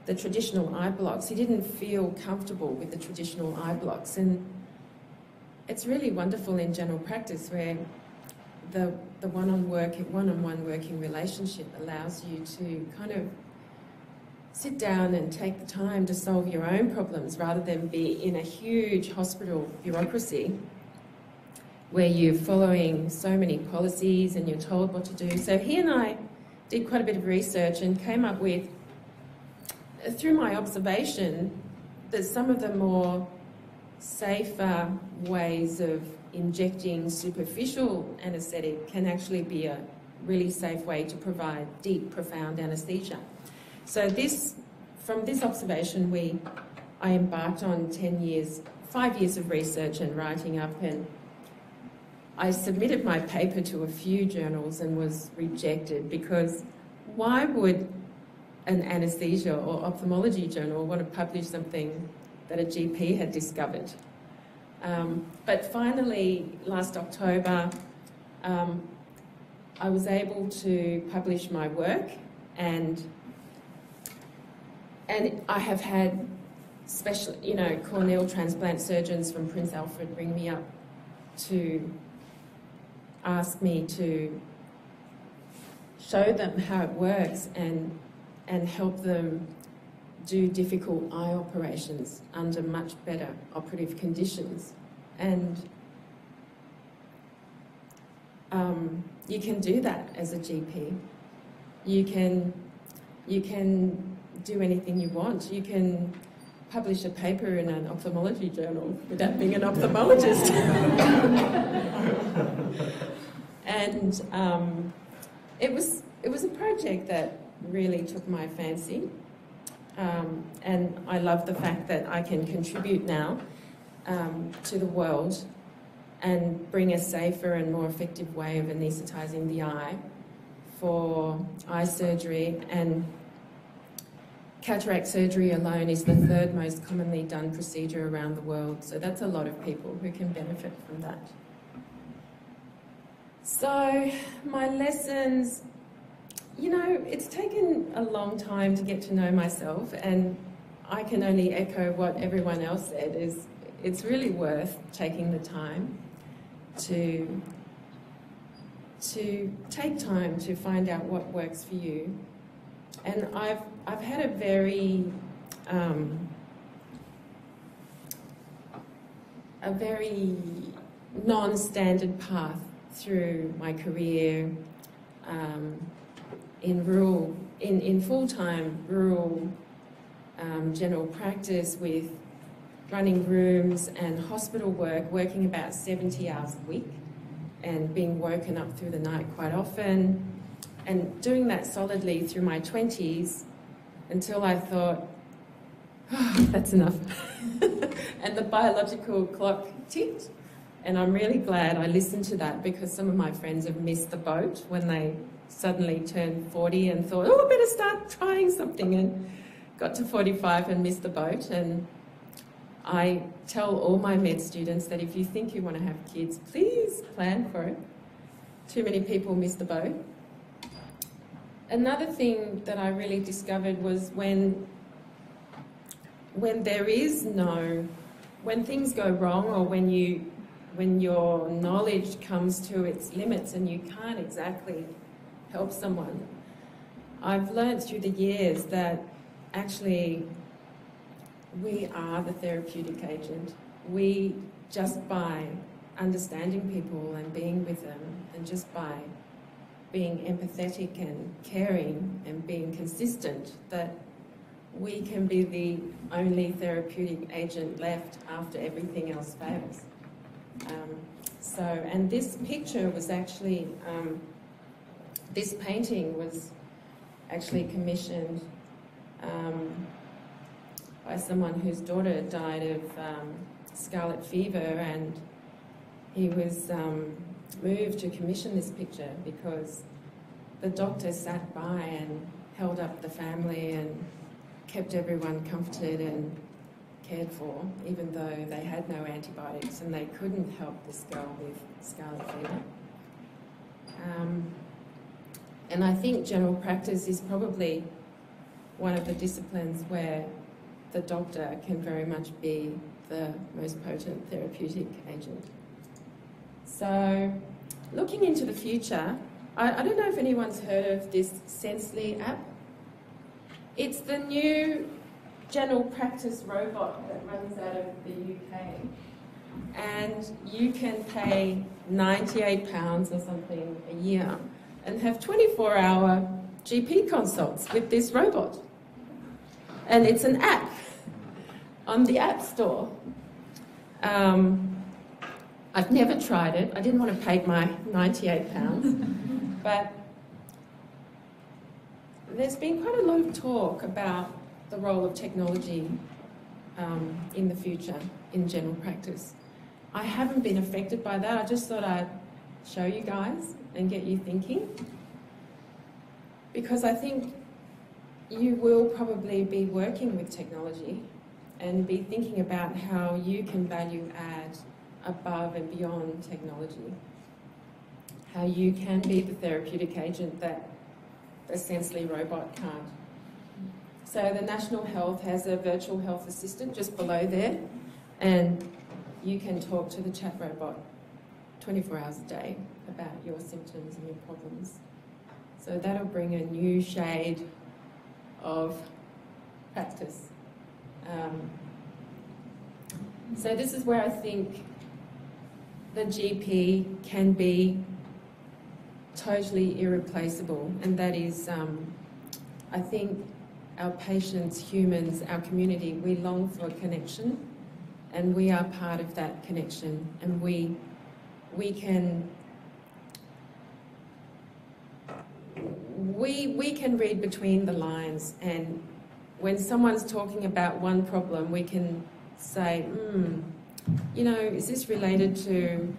the traditional eye blocks, he didn't feel comfortable with the traditional eye blocks, and it's really wonderful in general practice where the one-on-one working relationship allows you to kind of sit down and take the time to solve your own problems rather than be in a huge hospital bureaucracy where you're following so many policies and you're told what to do. So he and I did quite a bit of research and came up with, through my observation, that some of the more safer ways of injecting superficial anaesthetic can actually be a really safe way to provide deep, profound anaesthesia. So this, from this observation, I embarked on 5 years of research and writing up, and I submitted my paper to a few journals and was rejected because why would an anaesthesia or ophthalmology journal want to publish something that a GP had discovered? But finally, last October, I was able to publish my work, and I have had special, you know, corneal transplant surgeons from Prince Alfred ring me up to ask me to show them how it works and help them do difficult eye operations under much better operative conditions. And you can do that as a GP. You can do anything you want. You can publish a paper in an ophthalmology journal without being an ophthalmologist. And it was a project that really took my fancy. And I love the fact that I can contribute now to the world and bring a safer and more effective way of anaesthetising the eye for eye surgery. And cataract surgery alone is the third most commonly done procedure around the world. So that's a lot of people who can benefit from that. So my lessons, you know, it's taken a long time to get to know myself, and I can only echo what everyone else said, is it's really worth taking the time to take time to find out what works for you. And I've had a very non-standard path through my career, in full-time rural general practice with running rooms and hospital work, working about 70 hours a week and being woken up through the night quite often, and doing that solidly through my 20s until I thought, oh, that's enough. And the biological clock ticked, and I'm really glad I listened to that, because some of my friends have missed the boat when they suddenly turned 40 and thought, oh, I better start trying something, and got to 45 and missed the boat. And I tell all my med students that if you think you want to have kids, please plan for it. Too many people miss the boat. Another thing that I really discovered was when things go wrong, or when your knowledge comes to its limits and you can't exactly help someone, I've learned through the years that actually we are the therapeutic agent. We, just by understanding people and being with them, and just by being empathetic and caring and being consistent, that we can be the only therapeutic agent left after everything else fails. And this picture was actually, this painting was actually commissioned by someone whose daughter died of scarlet fever, and he was moved to commission this picture because the doctor sat by and held up the family and kept everyone comforted and cared for, even though they had no antibiotics and they couldn't help this girl with scarlet fever. And I think general practice is probably one of the disciplines where the doctor can very much be the most potent therapeutic agent. So looking into the future, I don't know if anyone's heard of this Sensely app. It's the new general practice robot that runs out of the UK. And you can pay £98 or something a year and have 24-hour GP consults with this robot. And it's an app on the App Store. I've never tried it. I didn't want to pay my £98. But there's been quite a lot of talk about the role of technology in the future in general practice. I haven't been affected by that. I just thought I'd show you guys and get you thinking, because I think you will probably be working with technology and be thinking about how you can value add above and beyond technology, how you can be the therapeutic agent that the Sensely robot can't. So the National Health has a virtual health assistant just below there, and you can talk to the chat robot 24 hours a day about your symptoms and your problems. So that'll bring a new shade of practice. So this is where I think the GP can be totally irreplaceable, and that is, I think our patients, humans, our community, we long for a connection, and we are part of that connection, and we can read between the lines, and when someone's talking about one problem, we can say, you know, is this related to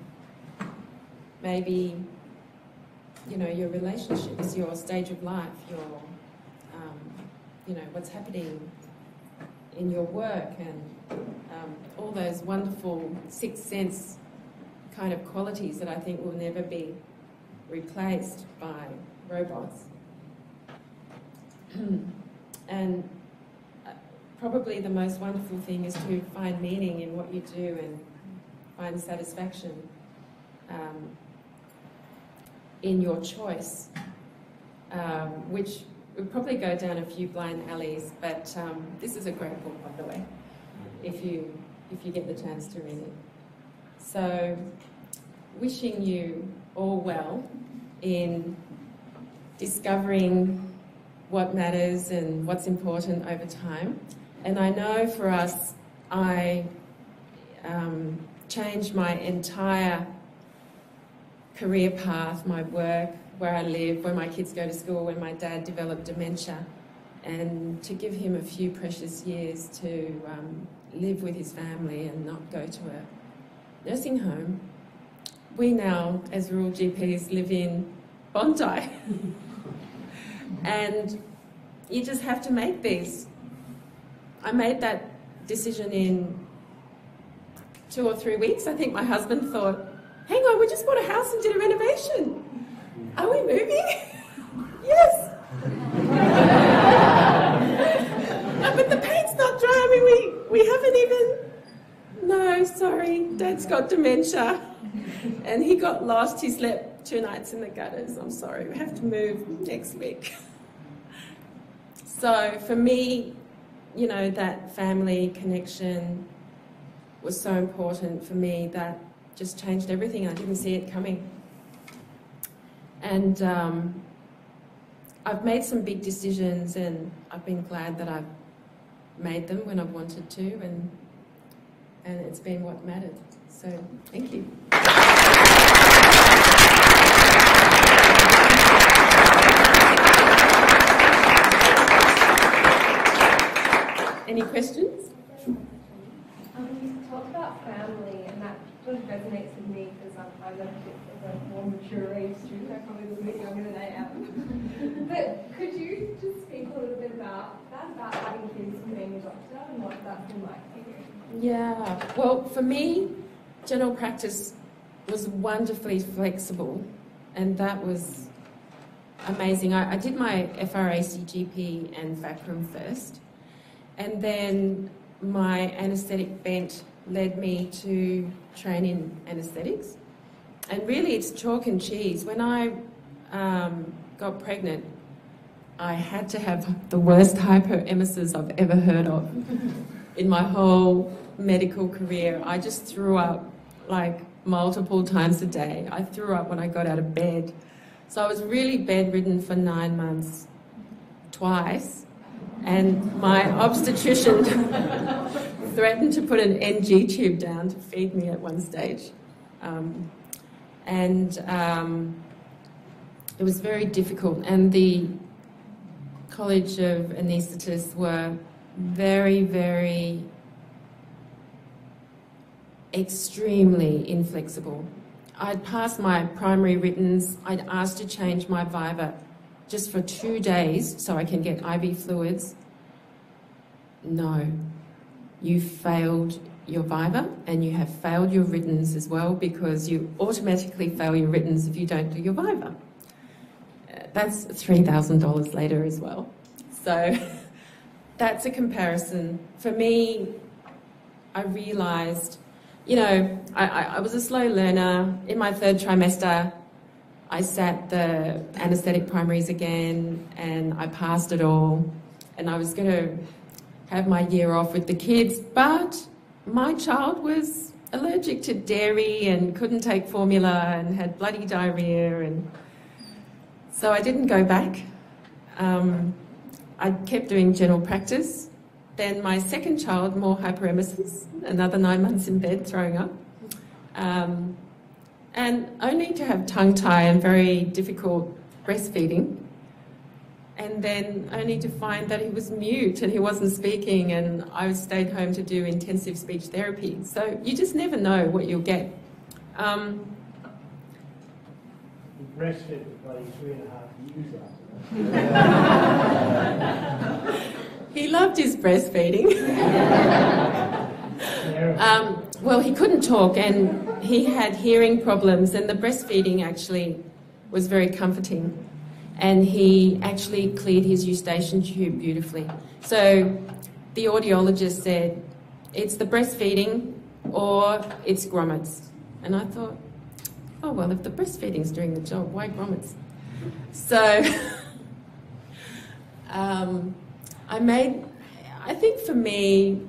maybe, you know, your relationships, your stage of life, your, you know, what's happening in your work, and all those wonderful sixth sense kind of qualities that I think will never be replaced by robots. And probably the most wonderful thing is to find meaning in what you do and find satisfaction in your choice, which would probably go down a few blind alleys, but this is a great book, by the way, if you get the chance to read it. So wishing you all well in discovering what matters and what's important over time. And I know for us, I changed my entire career path, my work, where I live, where my kids go to school, when my dad developed dementia, and to give him a few precious years to live with his family and not go to a nursing home. We now, as rural GPs, live in Bondi. And you just have to make these. I made that decision in 2 or 3 weeks. I think my husband thought, hang on, we just bought a house and did a renovation. Are we moving? Yes. But the paint's not dry. I mean, we haven't even... No, sorry, Dad's got dementia. And he got lost. He slept 2 nights in the gutters. I'm sorry, we have to move next week. So for me, you know, that family connection was so important for me that just changed everything. I didn't see it coming. And I've made some big decisions, and I've been glad that I've made them when I've wanted to, and it's been what mattered. So thank you. Any questions? You talk about family, and that sort of resonates with me because I love it as a more mature age student. I probably was a bit younger than I am. But could you just speak a little bit about that, about having kids and being a doctor and what that's been like for you? Yeah, well, for me, general practice was wonderfully flexible, and that was amazing. I did my FRAC GP and FACRM first, and then my anaesthetic bent led me to train in anaesthetics, And really, it's chalk and cheese. When I got pregnant, I had to have the worst hyperemesis I've ever heard of in my whole medical career. I just threw up like multiple times a day. I threw up when I got out of bed. So I was really bedridden for 9 months, twice. And my obstetrician threatened to put an NG tube down to feed me at one stage. It was very difficult. And the College of Anaesthetists were very, very extremely inflexible. I'd passed my primary writtens. I'd asked to change my viva just for 2 days so I can get IV fluids. No, you failed your viva and you have failed your writtens as well, because you automatically fail your writtens if you don't do your viva. That's $3,000 later as well. So that's a comparison. For me, I realised, you know, I was a slow learner. In my third trimester, I sat the anaesthetic primaries again and I passed it all. And I was going to have my year off with the kids, but my child was allergic to dairy and couldn't take formula and had bloody diarrhoea. And so I didn't go back. I kept doing general practice. Then my second child, more hyperemesis, another 9 months in bed throwing up. And only to have tongue tie and very difficult breastfeeding. And then only to find that he was mute and he wasn't speaking, and I stayed home to do intensive speech therapy. So you just never know what you'll get. You breastfed for bloody 3.5 years after that. He loved his breastfeeding. Well, he couldn't talk and he had hearing problems, and the breastfeeding actually was very comforting. And he actually cleared his eustachian tube beautifully. So the audiologist said, it's the breastfeeding or it's grommets. And I thought, oh, well, if the breastfeeding's doing the job, why grommets? So I think for me,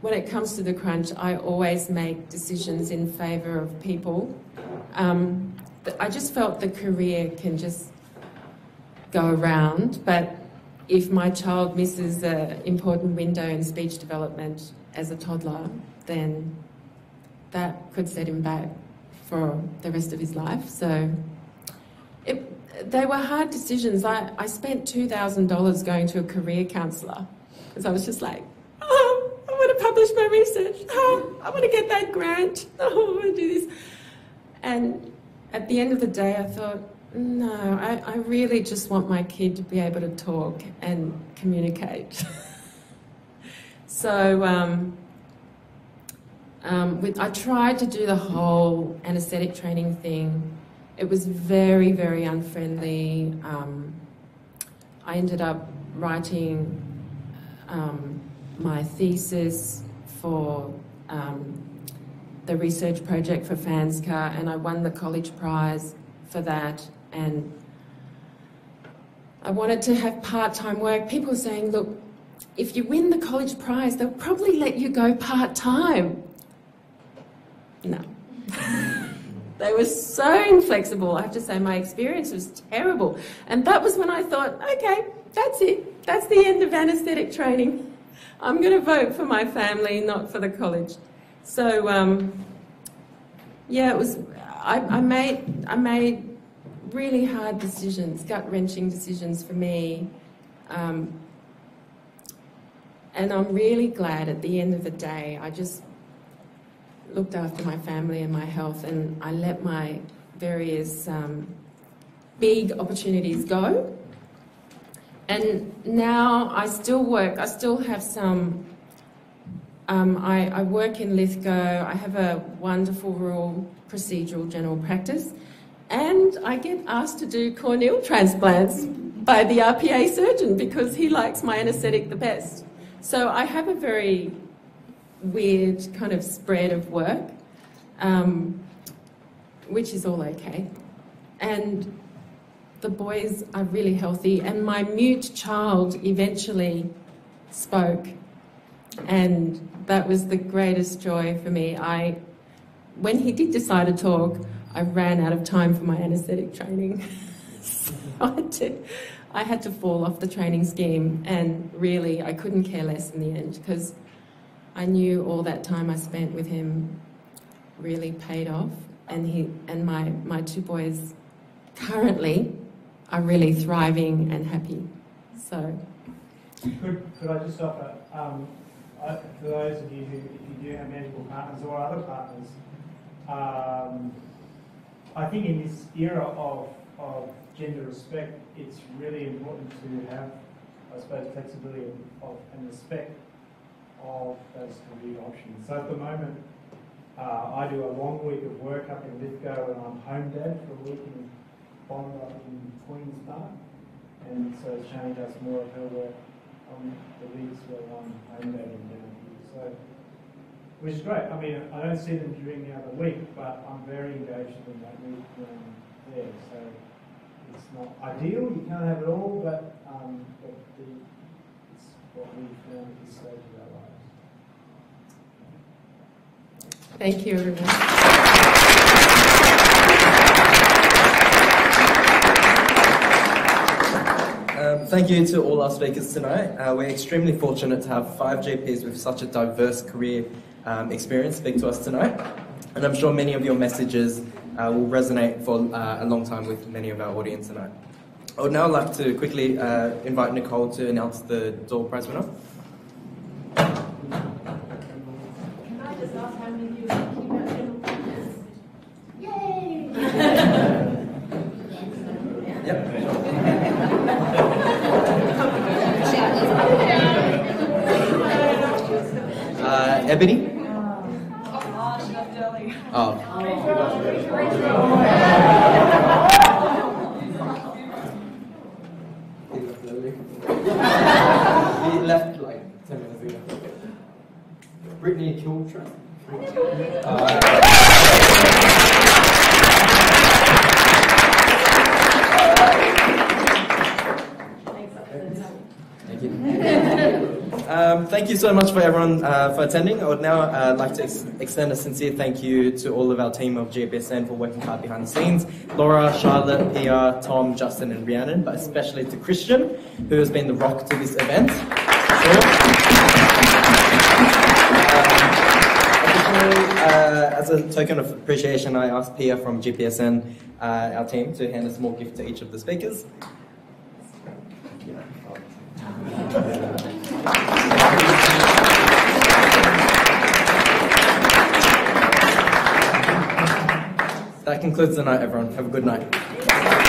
when it comes to the crunch, I always make decisions in favour of people. I just felt the career can just go around, but if my child misses an important window in speech development as a toddler, then that could set him back for the rest of his life. So they were hard decisions. I spent $2,000 going to a career counsellor because I was just like, oh, I want to publish my research. Oh, I want to get that grant. Oh, I want to do this. And at the end of the day, I thought, no, I really just want my kid to be able to talk and communicate. So I tried to do the whole anaesthetic training thing. It was very, very unfriendly. I ended up writing my thesis for the research project for FANSCA, and I won the college prize for that. And I wanted to have part-time work. People were saying, look, if you win the college prize, they'll probably let you go part-time. No. They were so inflexible. I have to say my experience was terrible. And that was when I thought, okay, that's it. That's the end of anaesthetic training. I'm going to vote for my family, not for the college. So, yeah, it was. I made really hard decisions, gut-wrenching decisions for me. And I'm really glad at the end of the day, I just looked after my family and my health, and I let my various big opportunities go. And now I still work. I still have some. I work in Lithgow. I have a wonderful rural procedural general practice, and I get asked to do corneal transplants by the RPA surgeon because he likes my anaesthetic the best. So I have a very weird kind of spread of work. which is all okay. And the boys are really healthy, and my mute child eventually spoke, and that was the greatest joy for me. When he did decide to talk, I ran out of time for my anaesthetic training. So I had to fall off the training scheme, and really I couldn't care less in the end, because I knew all that time I spent with him really paid off, and my two boys currently are really thriving and happy. So could I just offer, for those of you who, if you do have medical partners or other partners, I think in this era of gender respect, it's really important to have, I suppose, flexibility and respect of those career options. So at the moment, I do a long week of work up in Lithgow, and I'm home dad for a week in Bond up in Queensland, and so Shani does more of her work on the weeks where I'm home dad and down here. So, which is great. I mean, I don't see them during the other week, but I'm very engaged in that week when I'm there. So it's not ideal, you can't have it all, but it's what we found at this stage of our lives. Thank you, everyone. Thank you to all our speakers tonight. We're extremely fortunate to have 5 GPs with such a diverse career experience speak to us tonight, and I'm sure many of your messages will resonate for a long time with many of our audience tonight. I would now like to quickly invite Nicole to announce the Dole Prize winner. Can I just ask how many of you are thinking about general practice? Yay! Yep. Ebony? Oh. He left like 10 minutes ago. Brittany Kiltra. Thank you. Thank you so much for everyone for attending. I would now like to extend a sincere thank you to all of our team of GPSN for working hard behind the scenes. Laura, Charlotte, Pia, Tom, Justin and Rhiannon, but especially to Christian, who has been the rock to this event. So, as a token of appreciation, I asked Pia from GPSN, our team, to hand a small gift to each of the speakers. That concludes the night, everyone. Have a good night.